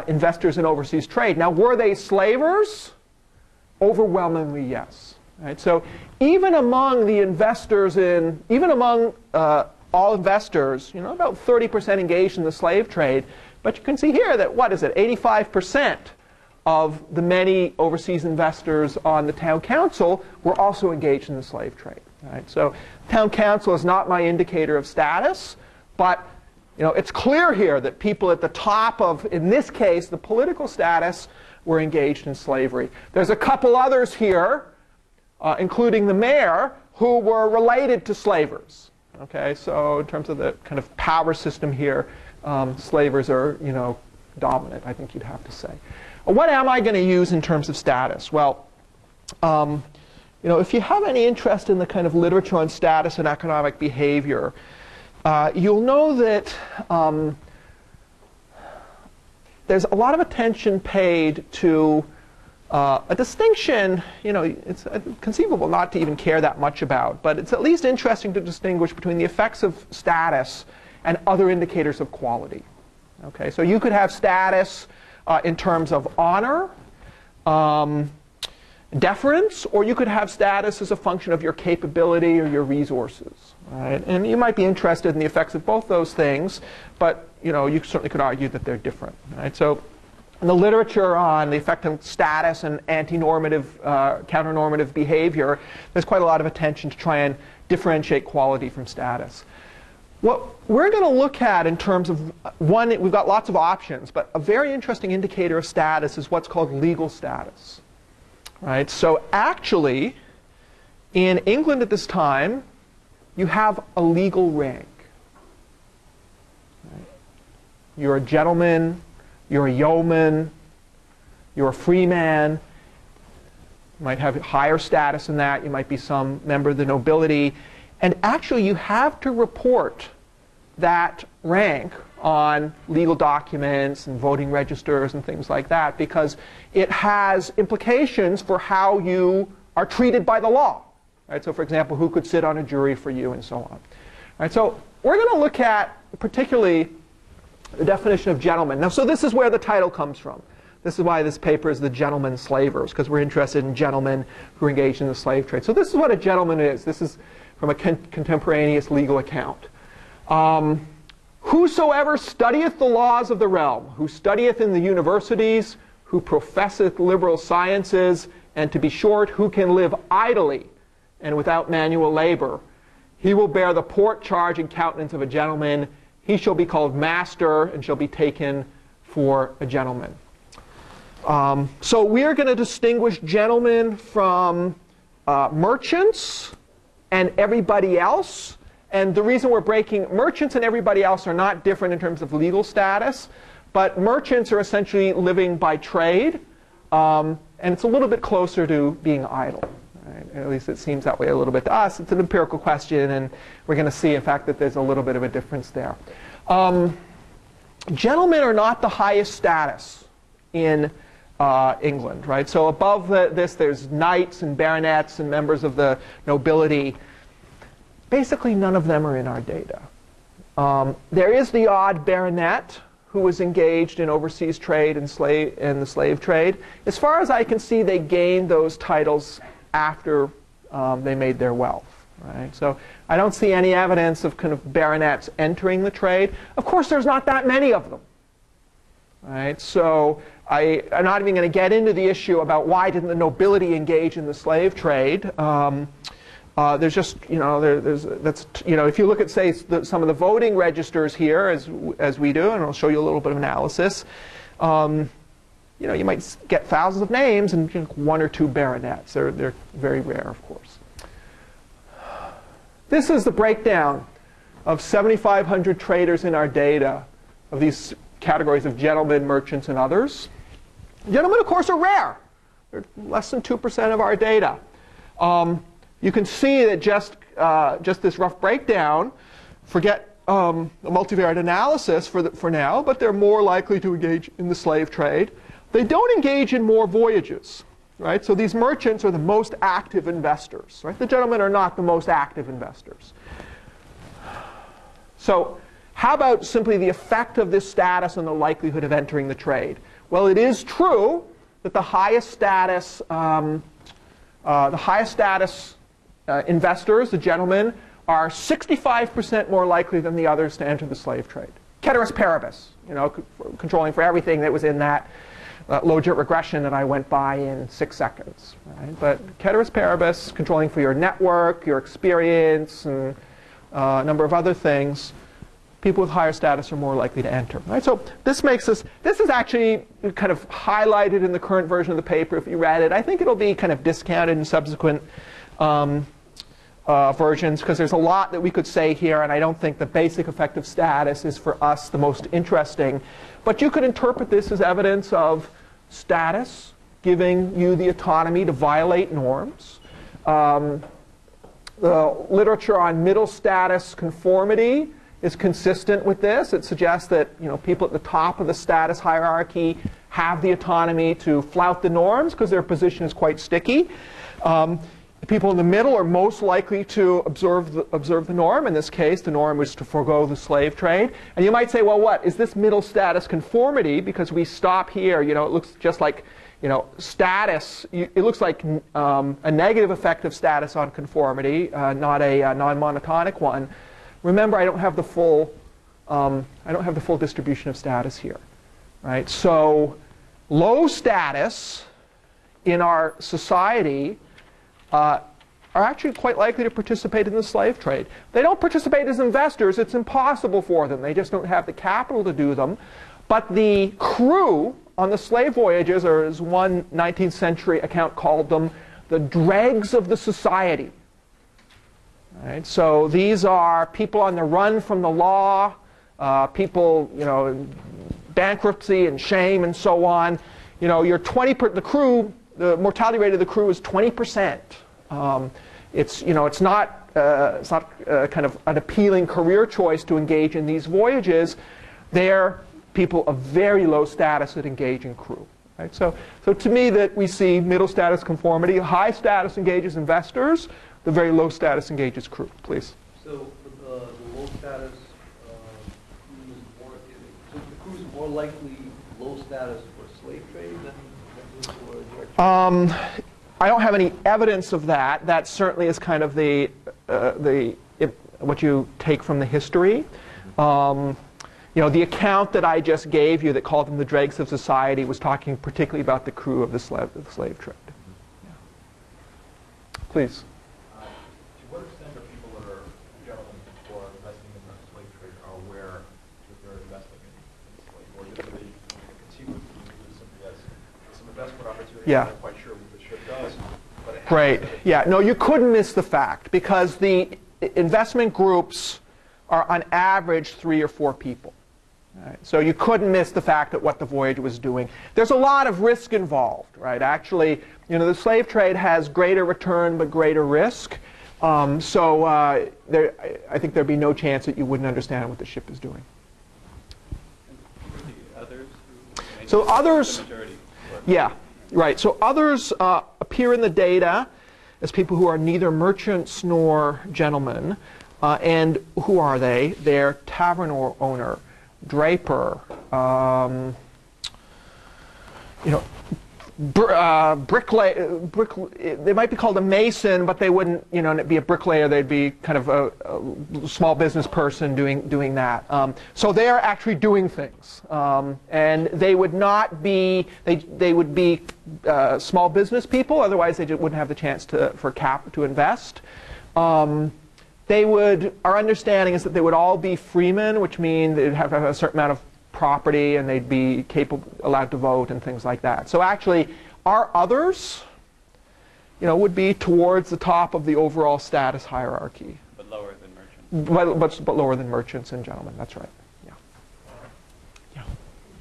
investors in overseas trade. Now, were they slavers? Overwhelmingly, yes. Right? So, even among the investors in, even among all investors, you know, about 30% engaged in the slave trade. But you can see here that, what is it, 85% of the many overseas investors on the town council were also engaged in the slave trade. Right? So, town council is not my indicator of status, but you know, it's clear here that people at the top of, in this case, the political status were engaged in slavery. There's a couple others here, including the mayor, who were related to slavers. Okay, so in terms of the kind of power system here, slavers are, you know, dominant, I think you'd have to say. What am I going to use in terms of status? Well, you know, if you have any interest in the kind of literature on status and economic behavior, you'll know that there's a lot of attention paid to a distinction, you know, it's conceivable not to even care that much about, but it's at least interesting to distinguish between the effects of status and other indicators of quality. Okay, so you could have status in terms of honor, deference, or you could have status as a function of your capability or your resources, right? And you might be interested in the effects of both those things, but you know, you certainly could argue that they're different, right? So in the literature on the effect of status and anti-normative, counter-normative behavior, there's quite a lot of attention to try and differentiate quality from status. What we're going to look at in terms of one, we've got lots of options, but a very interesting indicator of status is what's called legal status. Right, so actually, in England at this time, you have a legal rank. Right? You're a gentleman, you're a yeoman, you're a freeman. You might have higher status than that. You might be some member of the nobility. And actually, you have to report that rank on legal documents and voting registers and things like that, because it has implications for how you are treated by the law. Right? So for example, who could sit on a jury for you and so on. Right? So we're going to look at particularly the definition of gentleman. Now, so this is where the title comes from. This is why this paper is The Gentleman Slavers, because we're interested in gentlemen who are engaged in the slave trade. So this is what a gentleman is. This is from a contemporaneous legal account. Whosoever studieth the laws of the realm, who studieth in the universities, who professeth liberal sciences, and to be short, who can live idly and without manual labor, he will bear the port, charge, and countenance of a gentleman. He shall be called master and shall be taken for a gentleman. So we are going to distinguish gentlemen from merchants and everybody else. And the reason we're breaking merchants and everybody else are not different in terms of legal status, but merchants are essentially living by trade, and it's a little bit closer to being idle. Right? At least it seems that way a little bit to us. It's an empirical question, and we're going to see, in fact, that there's a little bit of a difference there. Gentlemen are not the highest status in England, right? So above this, there's knights and baronets and members of the nobility. Basically, none of them are in our data. There is the odd baronet who was engaged in overseas trade and the slave trade. As far as I can see, they gained those titles after they made their wealth, right? So I don't see any evidence of kind of baronets entering the trade. Of course, there's not that many of them, right? So I'm not even going to get into the issue about why didn't the nobility engage in the slave trade. There's just, you know, if you look at, say, some of the voting registers here, as we do, and I'll show you a little bit of analysis, you know, you might get thousands of names and one or two baronets. They're very rare, of course. This is the breakdown of 7,500 traders in our data of these categories of gentlemen, merchants, and others. Gentlemen, of course, are rare. They're less than 2% of our data. You can see that just this rough breakdown, forget the multivariate analysis for now, but they're more likely to engage in the slave trade. They don't engage in more voyages, right? So these merchants are the most active investors, right? The gentlemen are not the most active investors. So how about simply the effect of this status on the likelihood of entering the trade? Well, it is true that the highest status investors, the gentlemen, are 65% more likely than the others to enter the slave trade. Ceteris paribus, you know, controlling for everything that was in that logit regression that I went by in 6 seconds. Right? But ceteris paribus, controlling for your network, your experience, and a number of other things, people with higher status are more likely to enter. Right? So this makes us, this is actually kind of highlighted in the current version of the paper if you read it. I think it'll be kind of discounted in subsequent versions, because there's a lot that we could say here, and I don't think the basic effective status is for us the most interesting. But you could interpret this as evidence of status giving you the autonomy to violate norms. The literature on middle status conformity is consistent with this. It suggests that, you know, people at the top of the status hierarchy have the autonomy to flout the norms because their position is quite sticky. People in the middle are most likely to observe the norm. In this case, the norm was to forego the slave trade. And you might say, well, what? Is this middle status conformity? Because we stop here, you know, it looks just like, you know, status. It looks like a negative effect of status on conformity, not a non-monotonic one. Remember, I don't have the full distribution of status here, right? So low status in our society are actually quite likely to participate in the slave trade. They don't participate as investors. It's impossible for them. They just don't have the capital to do them. But the crew on the slave voyages, or as one 19th century account called them, the dregs of the society. All right, so these are people on the run from the law, people, you know, in bankruptcy and shame and so on. You know, your the mortality rate of the crew is 20%. It's not kind of an appealing career choice to engage in these voyages. They're people of very low status that engage in crew. Right? So to me, that we see middle status conformity, high status engages investors, the very low status engages crew. Please. So the low status crew is more, so the crew is more likely low status for slave trade than. I don't have any evidence of that. That certainly is kind of what you take from the history. You know, the account that I just gave you that called them the dregs of society was talking particularly about the crew of the slave trade. Yeah. Please. To what extent are people that are gentlemen who are investing in the slave trade are aware that they're investing in slave, or do they continue to simply as some investment opportunity? Yeah. I'm not quite sure what it sure does, but it right. Yeah. No, you couldn't miss the fact, because the investment groups are on average 3 or 4 people. Right. So you couldn't miss the fact that what the voyage was doing. There's a lot of risk involved, right? Actually, you know, the slave trade has greater return but greater risk. I think there'd be no chance that you wouldn't understand what the ship is doing. And the others. So others. Yeah, right. So others appear in the data as people who are neither merchants nor gentlemen. And who are they? They're tavern owner, draper, you know, bricklayer, they might be called a mason, but they wouldn't, you know, be a bricklayer. They'd be kind of a small business person doing that. So they are actually doing things, and they would not be, they would be small business people. Otherwise, they wouldn't have the chance to invest. They would. Our understanding is that they would all be freemen, which means they'd have a certain amount of property, and they'd be capable, allowed to vote and things like that. So actually, our others, you know, would be towards the top of the overall status hierarchy. But lower than merchants. But lower than merchants and gentlemen, that's right. Yeah. Yeah.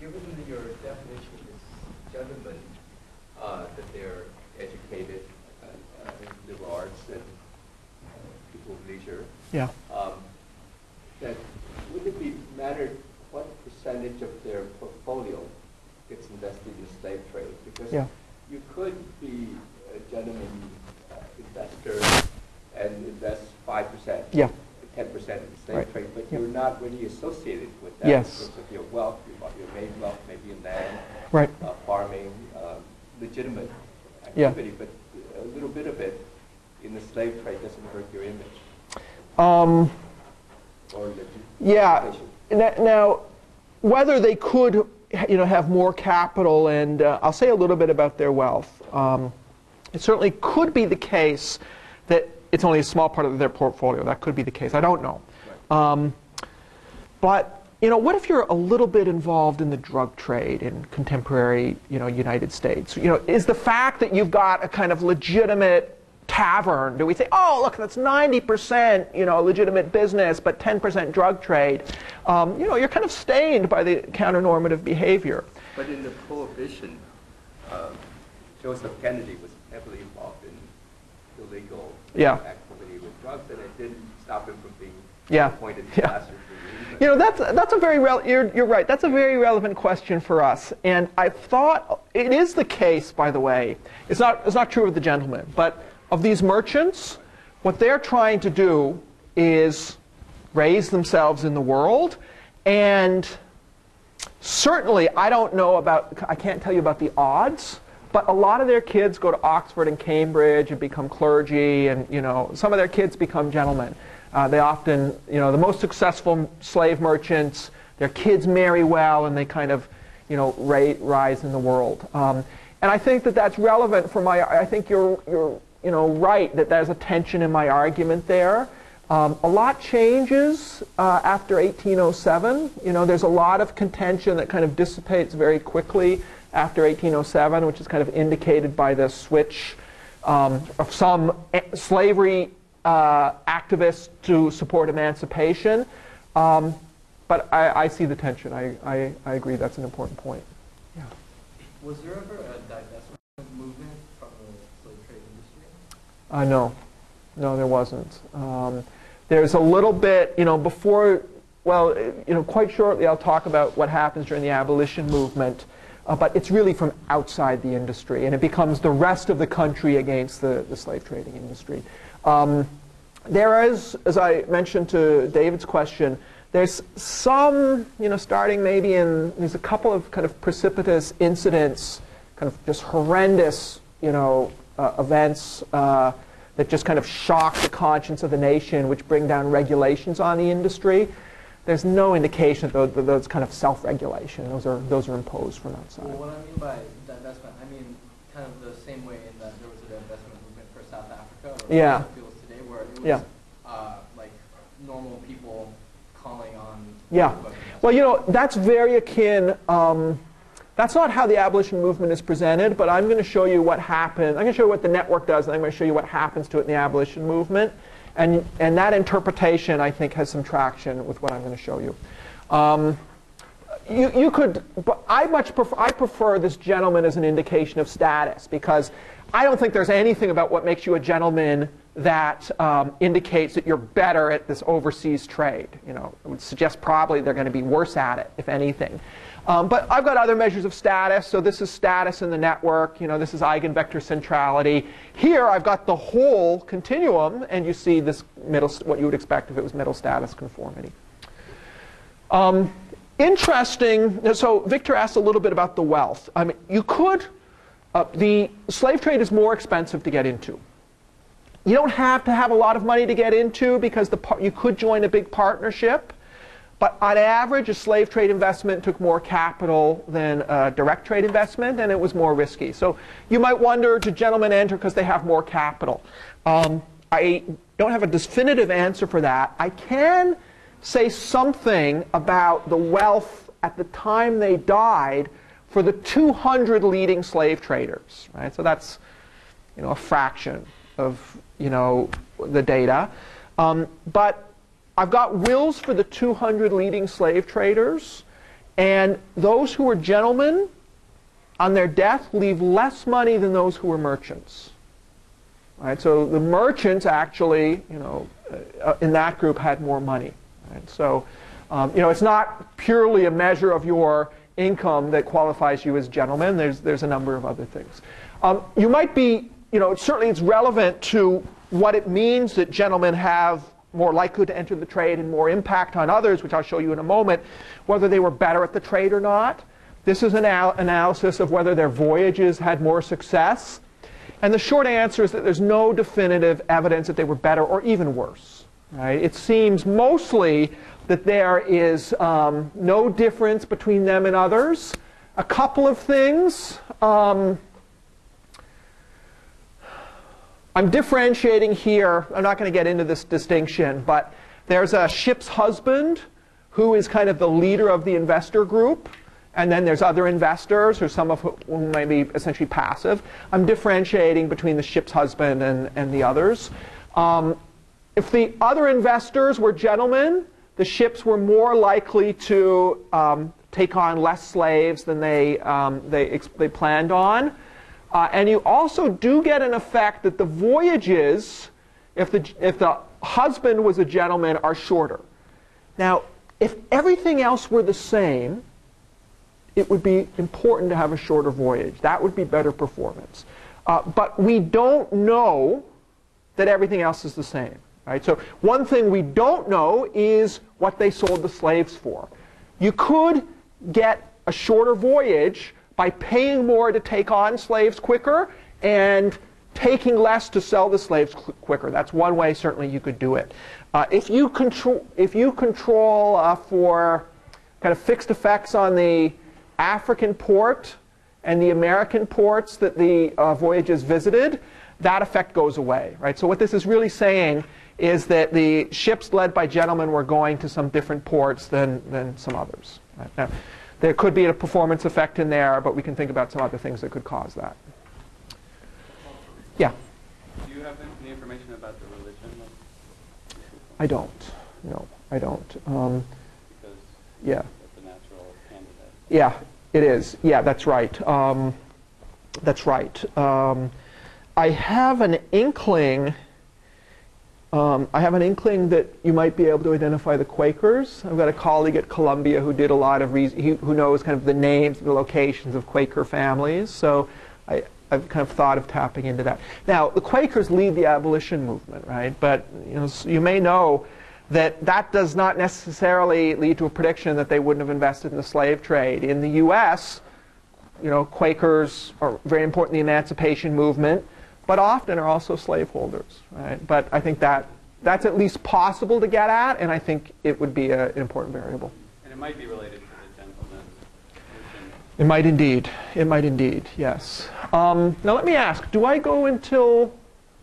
Given your definition of gentlemen, that they're educated in liberal arts and people of leisure, yeah. That would it be mattered what percentage of their portfolio gets invested in the slave trade? Because yeah. You could be a gentleman investor and invest 5%, yeah. 10% in the slave right. trade, but yeah. You're not really associated with that yes. because of your wealth, your main wealth, maybe in land, right. Farming, legitimate activity, yeah. but a little bit of it in the slave trade doesn't hurt your image. Or yeah. Now, whether they could, you know, have more capital, and I'll say a little bit about their wealth. It certainly could be the case that it's only a small part of their portfolio. That could be the case. I don't know. But you know, what if you're a little bit involved in the drug trade in contemporary, you know, United States? You know, is the fact that you've got a kind of legitimate tavern, do we say, oh, look, that's 90%, you know, legitimate business, but 10% drug trade? You know, you're kind of stained by the counter-normative behavior. But in the Prohibition, Joseph Kennedy was heavily involved in illegal yeah. activity with drugs, and it didn't stop him from being yeah. appointed to yeah. You know, that's a very you're right. That's a very relevant question for us. And I've thought it is the case, by the way. It's not true of the gentleman, but of these merchants, what they're trying to do is raise themselves in the world. And certainly, I don't know about, I can't tell you about the odds, but a lot of their kids go to Oxford and Cambridge and become clergy, and you know, some of their kids become gentlemen. They often, you know, the most successful slave merchants, their kids marry well, and they kind of, you know, rise in the world. And I think that that's relevant for my, I think you're you know, right, that there's a tension in my argument there. A lot changes after 1807. You know, there's a lot of contention that kind of dissipates very quickly after 1807, which is kind of indicated by the switch of some slavery activists to support emancipation. But I see the tension. I agree that's an important point. Yeah. Was there ever a divestment? No, there wasn't. There's a little bit, you know, before, well, you know, quite shortly I'll talk about what happens during the abolition movement, but it's really from outside the industry, and it becomes the rest of the country against the slave trading industry. There is, as I mentioned to David's question, there's some, you know, starting maybe in, there's a couple of kind of precipitous incidents, kind of just horrendous, you know, events that just kind of shock the conscience of the nation, which bring down regulations on the industry. There's no indication that those kind of self-regulation. Those are imposed from outside. Well, what I mean by divestment, I mean kind of the same way in that there was a divestment movement for South Africa, or yeah. feels today, where it was yeah. Like normal people calling on. Yeah. Well, you know, that's very akin. That's not how the abolition movement is presented, but I'm going to show you what happened. I'm going to show you what the network does, and I'm going to show you what happens to it in the abolition movement. And that interpretation, I think, has some traction with what I'm going to show you. You could, but I prefer this gentleman as an indication of status, because I don't think there's anything about what makes you a gentleman that indicates that you're better at this overseas trade. You know, it would suggest probably they're going to be worse at it, if anything. But I've got other measures of status. So this is status in the network. You know, this is eigenvector centrality. Here I've got the whole continuum, and you see this middle, what you would expect if it was middle status conformity. Interesting. So Victor asked a little bit about the wealth. I mean, you could. The slave trade is more expensive to get into. You don't have to have a lot of money to get into because you could join a big partnership. But on average, a slave trade investment took more capital than a direct trade investment, and it was more risky. So you might wonder, do gentlemen enter because they have more capital? I don't have a definitive answer for that. I can say something about the wealth at the time they died for the 200 leading slave traders, right? So that's, you know, a fraction of, you know, the data. But I've got wills for the 200 leading slave traders, and those who were gentlemen on their death leave less money than those who were merchants. Right? So the merchants actually, you know, in that group had more money. Right? So, you know, it's not purely a measure of your income that qualifies you as gentlemen. There's a number of other things. You might be, you know, certainly it's relevant to what it means that gentlemen have more likely to enter the trade and more impact on others, which I'll show you in a moment, whether they were better at the trade or not. This is an analysis of whether their voyages had more success. And the short answer is that there's no definitive evidence that they were better or even worse. Right? It seems mostly that there is no difference between them and others. A couple of things. I'm differentiating here. I'm not going to get into this distinction, but there's a ship's husband who is kind of the leader of the investor group, and then there's other investors, or some of whom may be essentially passive. I'm differentiating between the ship's husband and the others. If the other investors were gentlemen, the ships were more likely to take on less slaves than they planned on. And you also do get an effect that the voyages, if the husband was a gentleman, are shorter. Now, if everything else were the same, it would be important to have a shorter voyage. That would be better performance. But we don't know that everything else is the same. Right? So one thing we don't know is what they sold the slaves for. You could get a shorter voyage by paying more to take on slaves quicker and taking less to sell the slaves quicker. That's one way certainly you could do it. If you control for kind of fixed effects on the African port and the American ports that the voyages visited, that effect goes away. Right? So what this is really saying is that the ships led by gentlemen were going to some different ports than some others. Right? Now, there could be a performance effect in there, but we can think about some other things that could cause that. Yeah? Do you have any information about the religion? I don't. No, I don't. Because yeah. It's a natural candidate. Yeah, it is. Yeah, that's right. That's right. I have an inkling. I have an inkling that you might be able to identify the Quakers. I've got a colleague at Columbia who did a lot of who knows kind of the names and the locations of Quaker families. So I've kind of thought of tapping into that. Now, the Quakers lead the abolition movement, right? But you know, so you may know that that does not necessarily lead to a prediction that they wouldn't have invested in the slave trade. In the U.S., you know, Quakers are very important in the emancipation movement, but often are also slaveholders, right? But I think that's at least possible to get at, and I think it would be an important variable. And it might be related to the gentleman. It might indeed. It might indeed, yes. Now let me ask, do I go until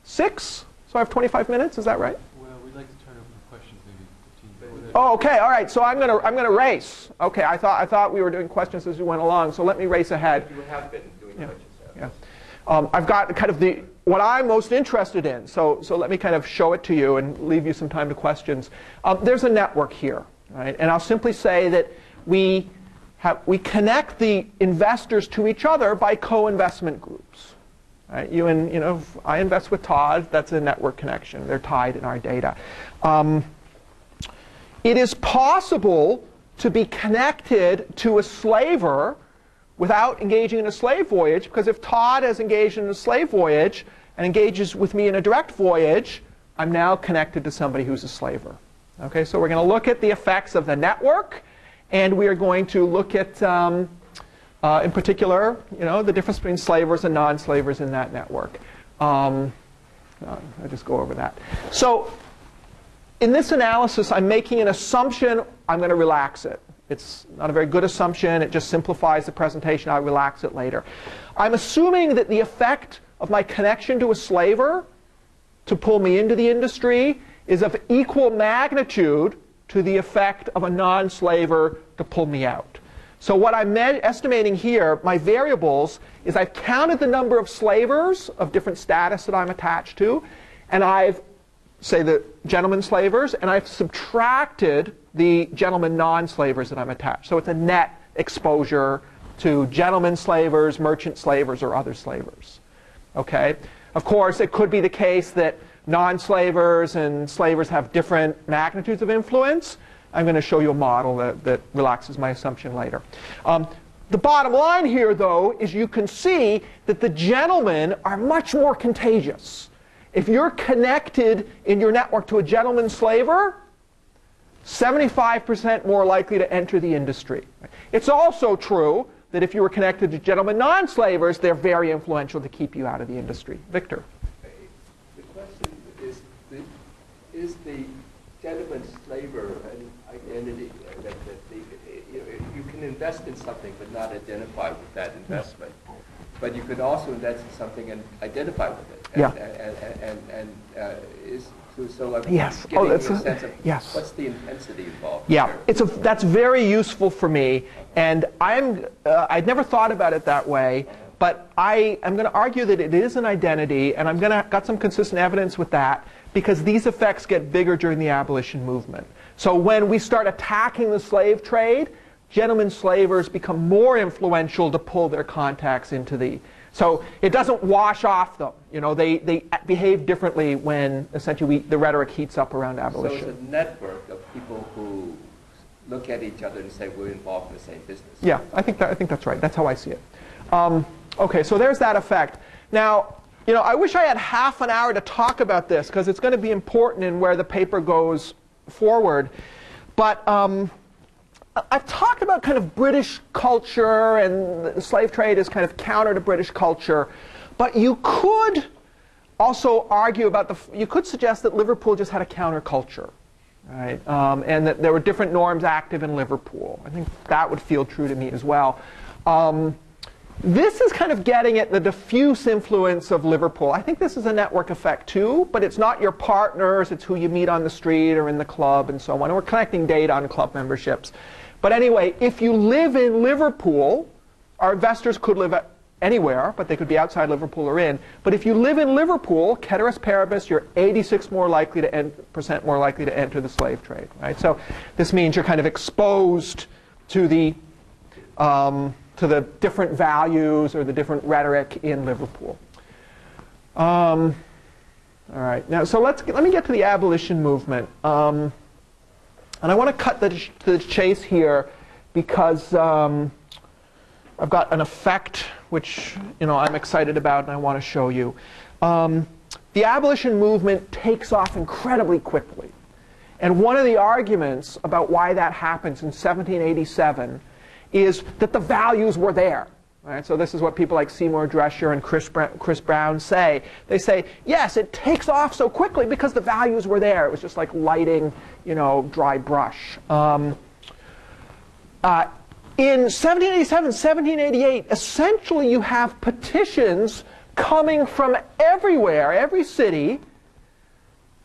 6? So I have 25 minutes, is that right? Well, we'd like to turn over the questions maybe 15 minutes. Oh, okay, all right, so I'm gonna race. Okay, I thought we were doing questions as we went along, so let me race ahead. You have been doing questions. Yeah. I've got kind of what I'm most interested in, so let me kind of show it to you and leave you some time to questions. There's a network here, right? And I'll simply say that we connect the investors to each other by co-investment groups. Right? If I invest with Todd, that's a network connection. They're tied in our data. It is possible to be connected to a slaver without engaging in a slave voyage, because if Todd has engaged in a slave voyage and engages with me in a direct voyage, I'm now connected to somebody who's a slaver. Okay, so we're going to look at the effects of the network, and we are going to look at, in particular, the difference between slavers and non-slavers in that network. I'll just go over that. So in this analysis, I'm making an assumption. I'm going to relax it. It's not a very good assumption. It just simplifies the presentation. I'll relax it later. I'm assuming that the effect of my connection to a slaver to pull me into the industry is of equal magnitude to the effect of a non-slaver to pull me out. So what I'm estimating here, my variables, is I've counted the number of slavers of different status that I'm attached to, and I've, say, the gentleman slavers, and I've subtracted the gentleman non-slavers that I'm attached. So it's a net exposure to gentleman slavers, merchant slavers, or other slavers. Okay? Of course, it could be the case that non-slavers and slavers have different magnitudes of influence. I'm going to show you a model that relaxes my assumption later. The bottom line here, though, is you can see that the gentlemen are much more contagious. If you're connected in your network to a gentleman slaver, 75% more likely to enter the industry. It's also true that if you were connected to gentlemen non-slavers, they're very influential to keep you out of the industry. Victor? The question is the gentleman slaver an identity you can invest in something but not identify with that investment? No. But you could also invest in something and identify with it. And, yeah. So getting a sense of what's the intensity involved. Yeah, that's very useful for me, and I'd never thought about it that way, but I am going to argue that it is an identity, and I'm going to got some consistent evidence with that, because these effects get bigger during the abolition movement. So when we start attacking the slave trade, gentlemen slavers become more influential to pull their contacts into the. So it doesn't wash off them. They behave differently when essentially the rhetoric heats up around abolition. So it's a network of people who look at each other and say we're involved in the same business. Yeah, I think that's right. That's how I see it. Okay, so there's that effect. Now, I wish I had half an hour to talk about this because it's going to be important in where the paper goes forward. But I've talked about kind of British culture, and the slave trade is kind of counter to British culture. But you could also argue about you could suggest that Liverpool just had a counterculture, right? And that there were different norms active in Liverpool. I think that would feel true to me as well. This is kind of getting at the diffuse influence of Liverpool. I think this is a network effect too, but it's not your partners, it's who you meet on the street or in the club and so on. And we're collecting data on club memberships. But anyway, if you live in Liverpool, our investors could live anywhere, but they could be outside Liverpool or in. But if you live in Liverpool, ceteris paribus, you're 86% more likely to enter the slave trade. Right? So this means you're kind of exposed to the different values or the different rhetoric in Liverpool. All right. Now, so let me get to the abolition movement. And I want to cut to the chase here because I've got an effect which I'm excited about and I want to show you. The abolition movement takes off incredibly quickly. And one of the arguments about why that happens in 1787 is that the values were there. Right? So this is what people like Seymour Drescher and Chris Brown say. They say, yes, it takes off so quickly because the values were there. It was just like lighting, dry brush. In 1787, 1788, essentially you have petitions coming from everywhere, every city,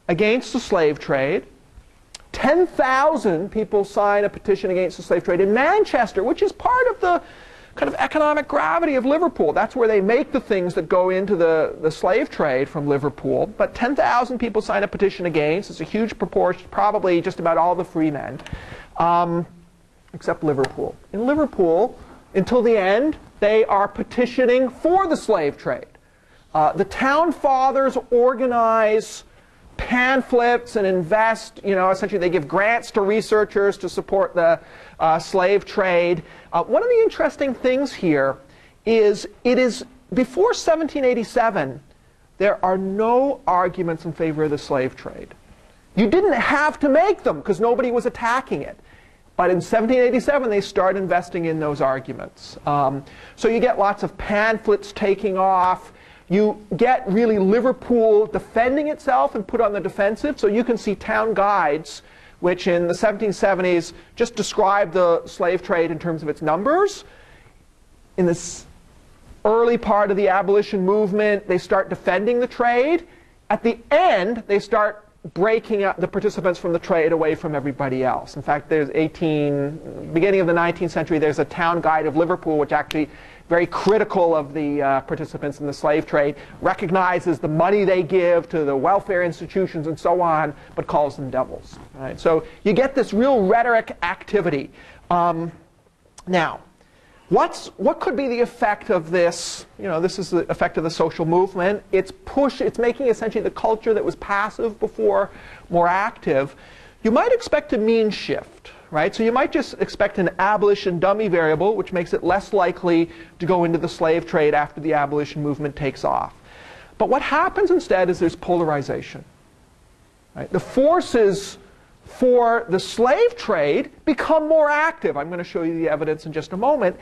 against the slave trade. 10,000 people sign a petition against the slave trade in Manchester, which is part of the kind of economic gravity of Liverpool. That's where they make the things that go into the slave trade from Liverpool. But 10,000 people sign a petition against. It's a huge proportion, probably just about all the free men, except Liverpool. In Liverpool, until the end, they are petitioning for the slave trade. The town fathers organize pamphlets and invest, you know, essentially they give grants to researchers to support the slave trade. One of the interesting things here is it is before 1787 there are no arguments in favor of the slave trade. You didn't have to make them because nobody was attacking it. But in 1787 they start investing in those arguments. So you get lots of pamphlets taking off. You get really Liverpool defending itself and put on the defensive. So you can see town guides, which in the 1770s just describe the slave trade in terms of its numbers. In this early part of the abolition movement, they start defending the trade. At the end, they start breaking up the participants from the trade away from everybody else. In fact, there's beginning of the 19th century, there's a town guide of Liverpool, which actually very critical of the participants in the slave trade, recognizes the money they give to the welfare institutions and so on, but calls them devils. Right? So you get this real rhetoric activity. Now, what could be the effect of this? You know, this is the effect of the social movement. It's making essentially the culture that was passive before more active. You might expect a mean shift, right? So you might just expect an abolition dummy variable, which makes it less likely to go into the slave trade after the abolition movement takes off. But what happens instead is there's polarization. Right? The forces for the slave trade become more active. I'm going to show you the evidence in just a moment.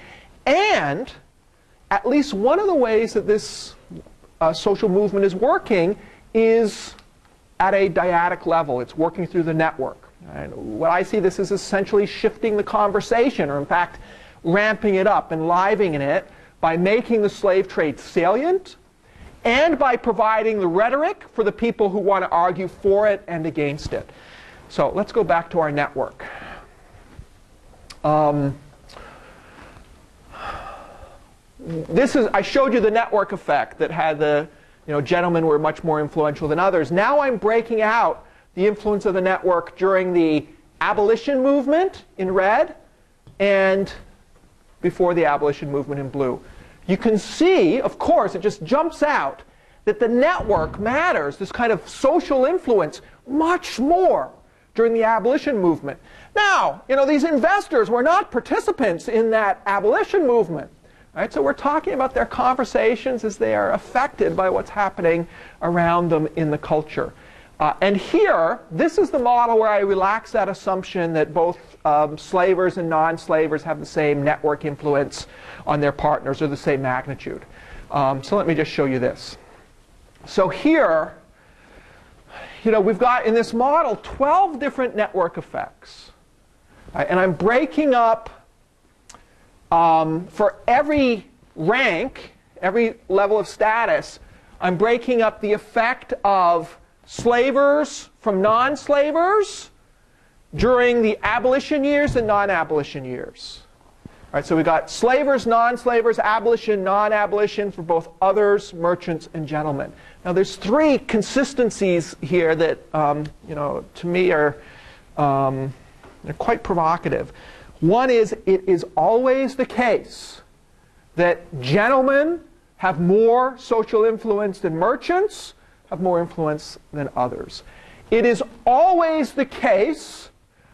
And at least one of the ways that this social movement is working is at a dyadic level. It's working through the network. And what I see this is essentially shifting the conversation, or in fact, ramping it up, enlivening it by making the slave trade salient and by providing the rhetoric for the people who want to argue for it and against it. So let's go back to our network. I showed you the network effect that had the, you know, gentlemen were much more influential than others. Now I'm breaking out the influence of the network during the abolition movement in red and before the abolition movement in blue. You can see, of course, it just jumps out that the network matters, this kind of social influence, much more during the abolition movement. Now, you know, these investors were not participants in that abolition movement. Right, so we're talking about their conversations as they are affected by what's happening around them in the culture. And here, this is the model where I relax that assumption that both slavers and non-slavers have the same network influence on their partners or the same magnitude. So let me just show you this. So here, you know, we've got in this model 12 different network effects. Right, and I'm breaking up for every rank, every level of status, I'm breaking up the effect of slavers from non-slavers during the abolition years and non-abolition years. All right, so we've got slavers, non-slavers, abolition, non-abolition for both others, merchants, and gentlemen. Now, there's three consistencies here that, you know, to me are they're quite provocative. One is, it is always the case that gentlemen have more social influence than merchants, have more influence than others. It is always the case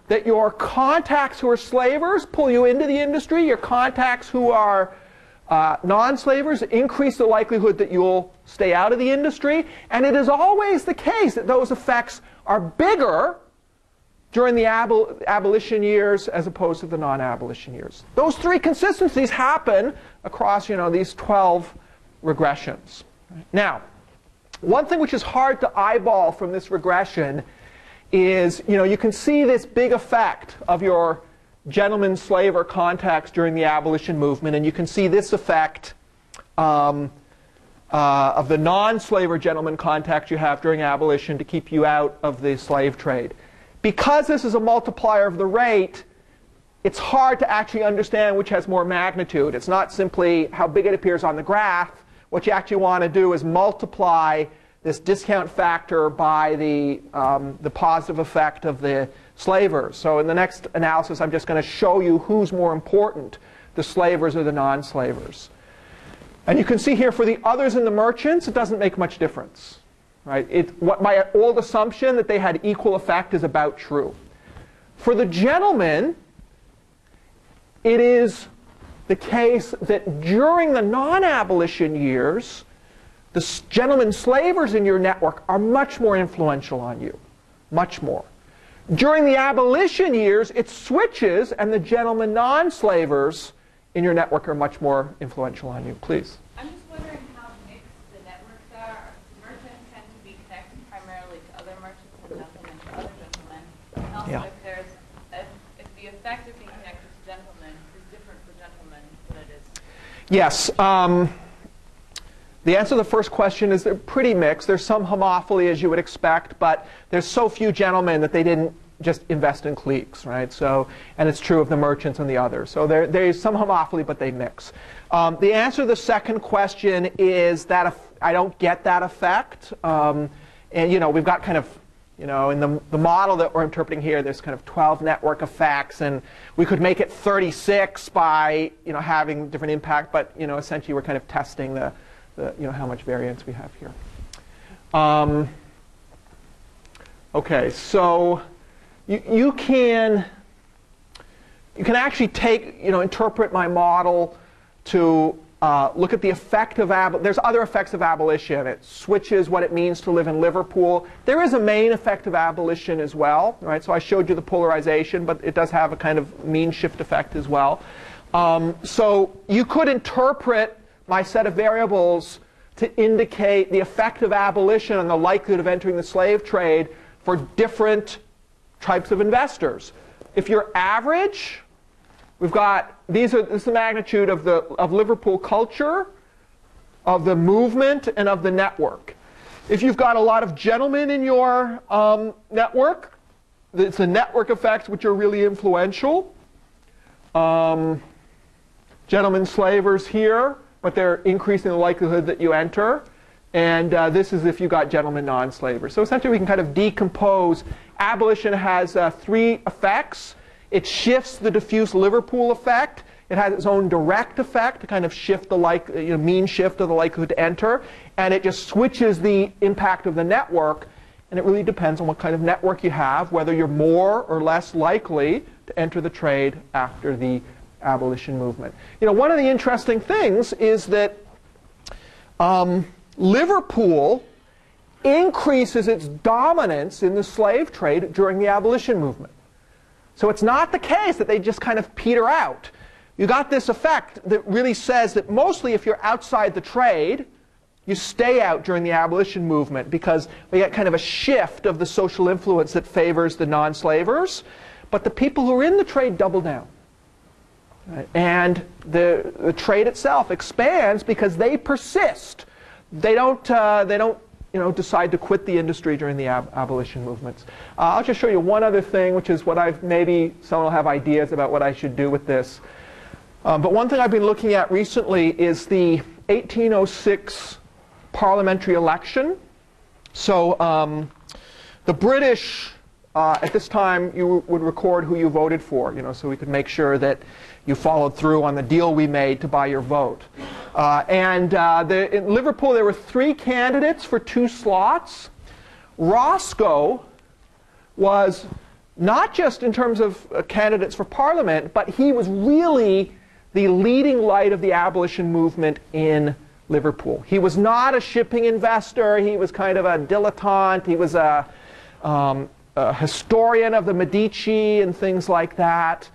that your contacts who are slavers pull you into the industry. Your contacts who are non-slavers increase the likelihood that you'll stay out of the industry. And it is always the case that those effects are bigger during the abolition years as opposed to the non-abolition years. Those three consistencies happen across, you know, these 12 regressions. Now, one thing which is hard to eyeball from this regression is, you know, you can see this big effect of your gentleman-slaver contacts during the abolition movement, and you can see this effect of the non-slaver gentleman contacts you have during abolition to keep you out of the slave trade. Because this is a multiplier of the rate, it's hard to actually understand which has more magnitude. It's not simply how big it appears on the graph. What you actually want to do is multiply this discount factor by the positive effect of the slavers. So in the next analysis, I'm just going to show you who's more important, the slavers or the non-slavers. And you can see here for the others and the merchants, it doesn't make much difference. Right? My old assumption that they had equal effect is about true. For the gentleman, it is the case that during the non-abolition years, the gentlemen slavers in your network are much more influential on you, much more. During the abolition years, it switches, and the gentlemen non-slavers in your network are much more influential on you. Please. I'm just wondering how mixed the networks are. Merchants tend to be connected primarily to other merchants and gentlemen to other gentlemen. And also, yeah. if the effect of being connected to gentlemen is different for gentlemen than it is. Yes. The answer to the first question is they're pretty mixed. There's some homophily, as you would expect, but there's so few gentlemen that they didn't just invest in cliques, right? So, and it's true of the merchants and the others. So there is some homophily, but they mix. The answer to the second question is that I don't get that effect. And you know, we've got kind of, you know, in the model that we're interpreting here, there's kind of 12 network effects, and we could make it 36 by, you know, having different impact. But you know, essentially, we're kind of testing the you know, how much variance we have here. Okay, so. You can actually take, you know, interpret my model to look at the effect of abolition. There's other effects of abolition. It switches what it means to live in Liverpool. There is a main effect of abolition as well, right? So I showed you the polarization, but it does have a kind of mean shift effect as well. So you could interpret my set of variables to indicate the effect of abolition on the likelihood of entering the slave trade for different types of investors. If you're average, we've got this is the magnitude of Liverpool culture, of the movement, and of the network. If you've got a lot of gentlemen in your network, it's the network effects which are really influential. Gentlemen slavers here, but they're increasing the likelihood that you enter. And this is if you got gentlemen non-slavers. So essentially, we can kind of decompose. Abolition has three effects. It shifts the diffuse Liverpool effect. It has its own direct effect to kind of shift the mean shift of the likelihood to enter. And it just switches the impact of the network. And it really depends on what kind of network you have, whether you're more or less likely to enter the trade after the abolition movement. You know, one of the interesting things is that Liverpool increases its dominance in the slave trade during the abolition movement. So it's not the case that they just kind of peter out. You got this effect that really says that mostly if you're outside the trade, you stay out during the abolition movement because we get kind of a shift of the social influence that favors the non-slavers. But the people who are in the trade double down. And the trade itself expands because they persist. They don't you know, decide to quit the industry during the abolition movements. I'll just show you one other thing, which is what I've, maybe someone will have ideas about what I should do with this. But one thing I've been looking at recently is the 1806 parliamentary election. So the British, at this time, you would record who you voted for, you know, so we could make sure that you followed through on the deal we made to buy your vote. In Liverpool, there were three candidates for two slots. Roscoe was not just in terms of candidates for Parliament, but he was really the leading light of the abolition movement in Liverpool. He was not a shipping investor. He was kind of a dilettante. He was a historian of the Medici and things like that.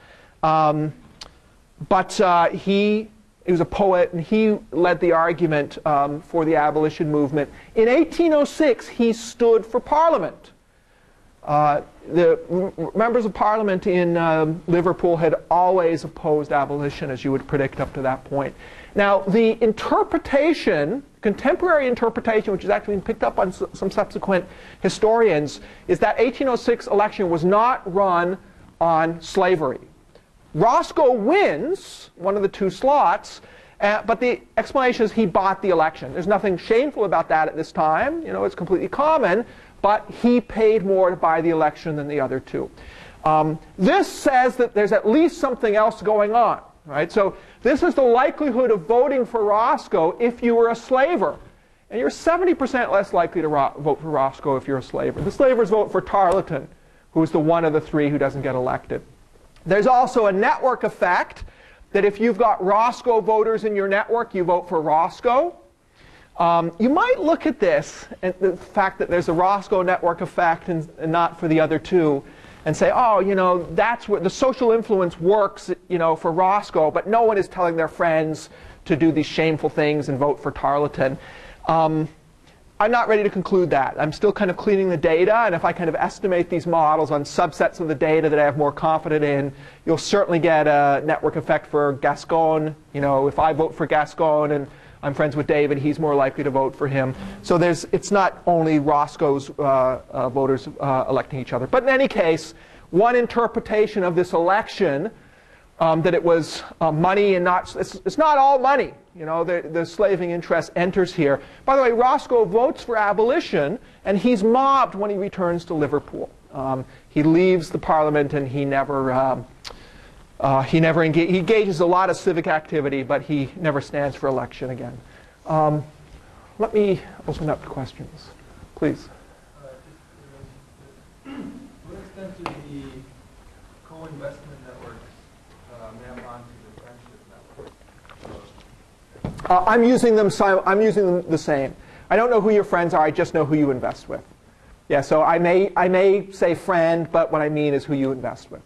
He was a poet, and he led the argument for the abolition movement. In 1806, he stood for Parliament. The members of Parliament in Liverpool had always opposed abolition, as you would predict up to that point. Now, the interpretation, contemporary interpretation, which has actually been picked up on some subsequent historians, is that 1806 election was not run on slavery. Roscoe wins one of the two slots, but the explanation is he bought the election. There's nothing shameful about that at this time. You know, it's completely common, but he paid more to buy the election than the other two. This says that there's at least something else going on, right? So this is the likelihood of voting for Roscoe if you were a slaver. And you're 70% less likely to vote for Roscoe if you're a slaver. The slavers vote for Tarleton, who's the one of the three who doesn't get elected. There's also a network effect that if you've got Roscoe voters in your network, you vote for Roscoe. You might look at this, and the fact that there's a Roscoe network effect and not for the other two, and say, oh, you know, that's where the social influence works, you know, for Roscoe, but no one is telling their friends to do these shameful things and vote for Tarleton. I'm not ready to conclude that. I'm still kind of cleaning the data, and if I kind of estimate these models on subsets of the data that I have more confidence in, you'll certainly get a network effect for Gascon. You know, if I vote for Gascon and I'm friends with David, he's more likely to vote for him. So there's, it's not only Roscoe's voters electing each other. But in any case, one interpretation of this election that it was money and not, it's not all money. You know, the slaving interest enters here. By the way, Roscoe votes for abolition, and he's mobbed when he returns to Liverpool. He leaves the Parliament, and he engages a lot of civic activity, but he never stands for election again. Let me open up to questions, please. What extent do the co-investment networks map onto the friendship network? I'm using them the same. I don't know who your friends are. I just know who you invest with. Yeah. So I may say friend, but what I mean is who you invest with.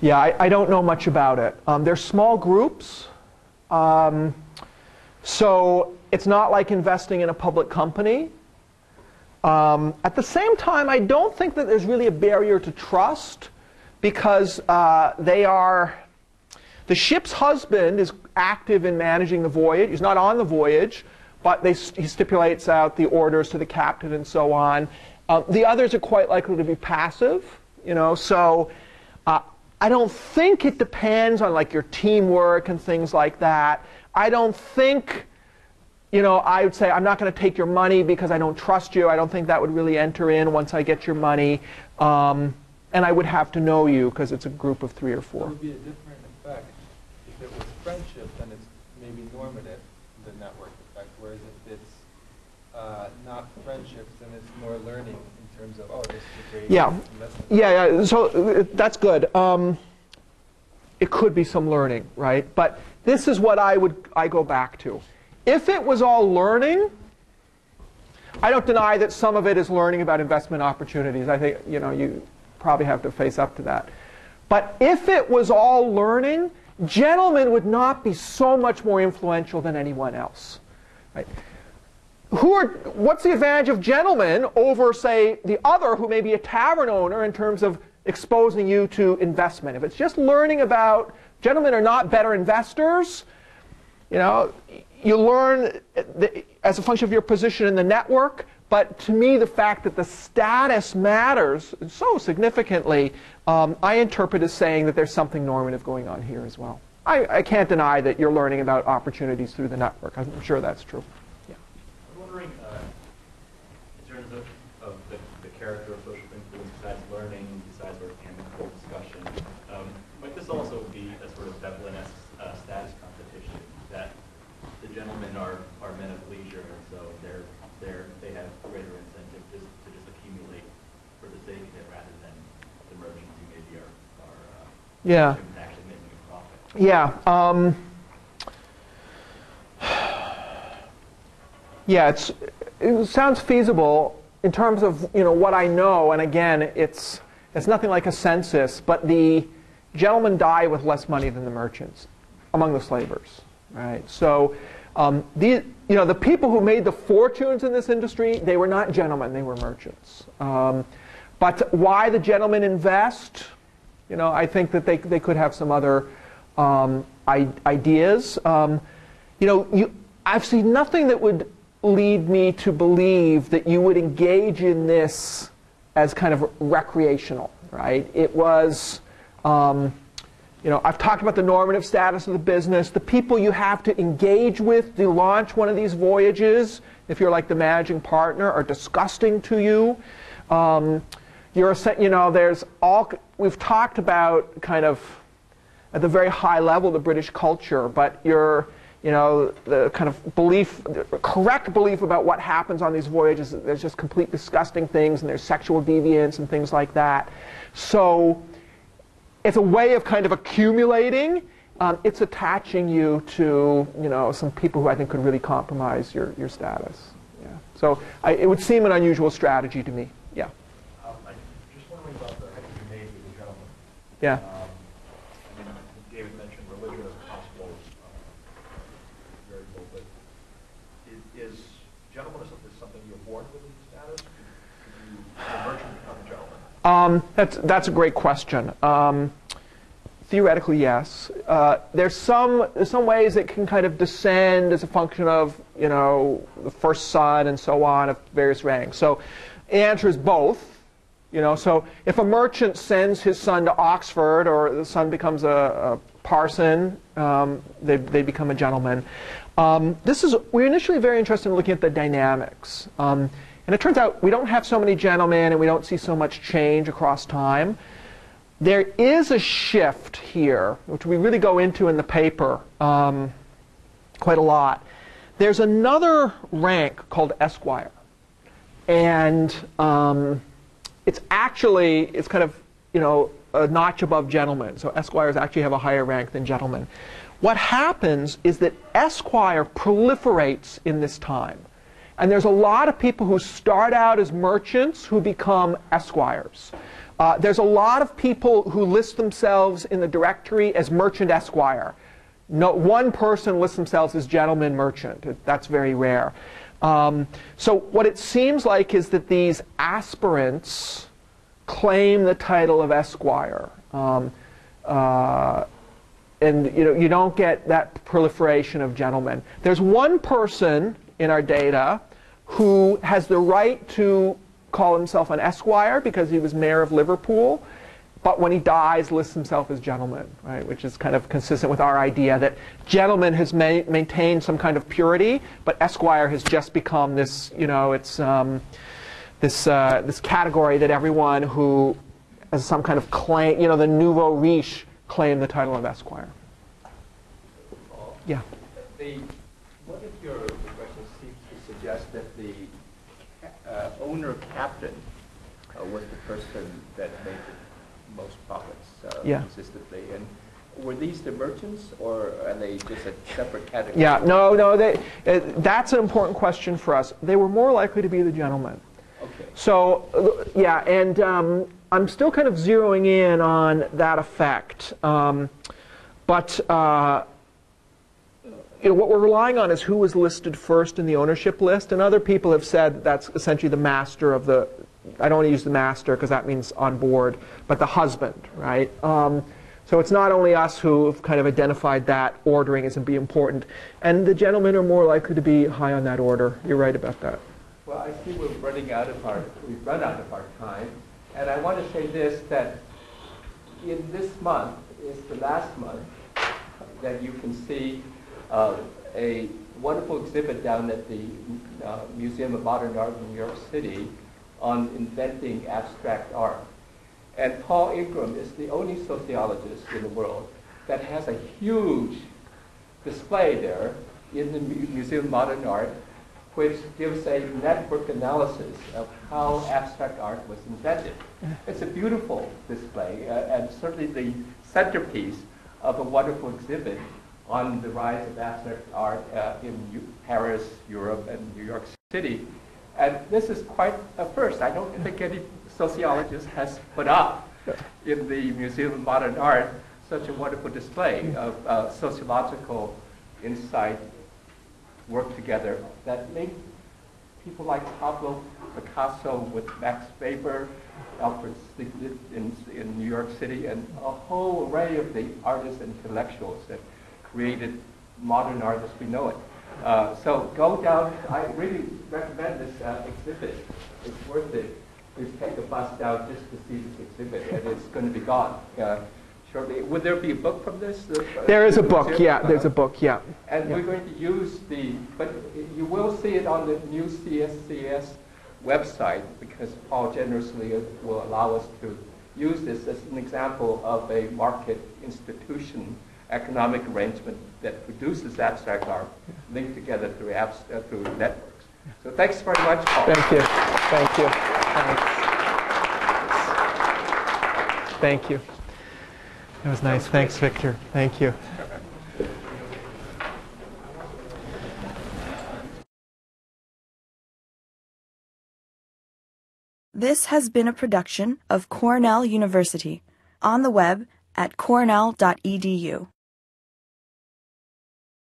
Yeah, I don't know much about it. They're small groups. So it's not like investing in a public company. At the same time, I don't think that there's really a barrier to trust, because the ship's husband is active in managing the voyage. He's not on the voyage, but he stipulates out the orders to the captain and so on. The others are quite likely to be passive, you know, so I don't think it depends on like your teamwork and things like that. I don't think, you know, I would say I'm not going to take your money because I don't trust you. I don't think that would really enter in once I get your money. And I would have to know you because it's a group of 3 or 4. It would be a different effect. If it was friendship, then it's maybe normative, the network effect. Whereas if it's not friendships, then it's more learning. Of, oh, yeah. So that's good. It could be some learning, right? But this is what I go back to. If it was all learning, I don't deny that some of it is learning about investment opportunities. I think, you know, you probably have to face up to that. But if it was all learning, gentlemen would not be so much more influential than anyone else, right? What's the advantage of gentlemen over, say, the other who may be a tavern owner in terms of exposing you to investment? If it's just learning about, gentlemen are not better investors, you know, you learn as a function of your position in the network, but to me the fact that the status matters so significantly, I interpret as saying that there's something normative going on here as well. I can't deny that you're learning about opportunities through the network. I'm sure that's true. In terms of the character of social influence besides learning, besides sort of amicable discussion, might this also be a sort of Veblen-esque status competition, that the gentlemen are men of leisure, and so they have greater incentive to just accumulate for the sake of it rather than the merchants who maybe are yeah, actually making a profit? Yeah. Yeah, it sounds feasible in terms of, you know, what I know, and again, it's nothing like a census, but the gentlemen die with less money than the merchants among the slavers, right? So you know, the people who made the fortunes in this industry, they were not gentlemen, they were merchants. But why the gentlemen invest, you know, I think that they could have some other ideas. You know, I've seen nothing that would lead me to believe that you would engage in this as kind of recreational, right? It was, you know, I've talked about the normative status of the business, the people you have to engage with to launch one of these voyages, if you're like the managing partner, are disgusting to you. You know, we've talked about kind of at the very high level the British culture, but your, you know, the kind of belief, the correct belief about what happens on these voyages, there's just complete disgusting things, and there's sexual deviance and things like that. So it's a way of kind of accumulating. It's attaching you to, you know, some people who I think could really compromise your status. Yeah. So it would seem an unusual strategy to me. Yeah. I'm just wondering about the heading you made with the gentleman. Yeah. David mentioned religion as a possible variable, but is gentleman something you're born with in status? Could you emerge and become a gentleman? That's a great question. Theoretically, yes. There's some ways it can kind of descend as a function of, you know, the first son and so on of various ranks. So the answer is both. You know, so if a merchant sends his son to Oxford, or the son becomes a parson, they become a gentleman. We're initially very interested in looking at the dynamics. And it turns out we don't have so many gentlemen, and we don't see so much change across time. There is a shift here, which we really go into in the paper quite a lot. There's another rank called Esquire, and it's actually, it's kind of, you know, a notch above gentlemen. So Esquires actually have a higher rank than gentlemen. What happens is that Esquire proliferates in this time, and there's a lot of people who start out as merchants who become Esquires. There's a lot of people who list themselves in the directory as merchant esquire. Not one person lists themselves as gentleman merchant. That's very rare. So what it seems like is that these aspirants claim the title of esquire. And you know, you don't get that proliferation of gentlemen. There's one person in our data who has the right to call himself an esquire because he was mayor of Liverpool, but when he dies, lists himself as gentleman, right? Which is kind of consistent with our idea that gentleman has maintained some kind of purity, but esquire has just become this, you know, it's this category that everyone who has some kind of claim, you know, the nouveau riche claim the title of esquire. Yeah. What if your question seems to suggest that the owner captain was the person that made the most profits consistently, and were these the merchants, or are they just a separate category? Yeah, no, that's an important question for us. They were more likely to be the gentlemen. Okay. So, yeah, and I'm still kind of zeroing in on that effect, you know, what we're relying on is who was listed first in the ownership list, and other people have said that's essentially the master of the, I don't want to use the master because that means on board, but the husband, right? So it's not only us who have kind of identified that ordering as being important, and the gentlemen are more likely to be high on that order. You're right about that. Well, I see we've run out of our time, and I want to say this, that in this month is the last month that you can see a wonderful exhibit down at the Museum of Modern Art in New York City on inventing abstract art. And Paul Ingram is the only sociologist in the world that has a huge display there in the Museum of Modern Art, which gives a network analysis of how abstract art was invented. It's a beautiful display, and certainly the centerpiece of a wonderful exhibit on the rise of abstract art in Paris, Europe, and New York City. And this is quite a first. I don't think any sociologist has put up in the Museum of Modern Art such a wonderful display of sociological insight work together that linked people like Pablo Picasso with Max Weber, Alfred Stieglitz in New York City, and a whole array of the artists and intellectuals that created modern art as we know it. So go down. I really recommend this exhibit. It's worth it. We've taken a bus down just to see this exhibit, and it's going to be gone shortly. Would there be a book from this? There is a book, yeah. There's a book, yeah. And we're going to use but you will see it on the new CSCS website, because Paul generously will allow us to use this as an example of a market institution economic arrangement that produces abstract art linked together through, through networks. So thanks very much, Paul. Thank you. Thank you. Thanks. Thank you. That was nice. Thanks, Victor. Thank you. This has been a production of Cornell University, on the web at cornell.edu.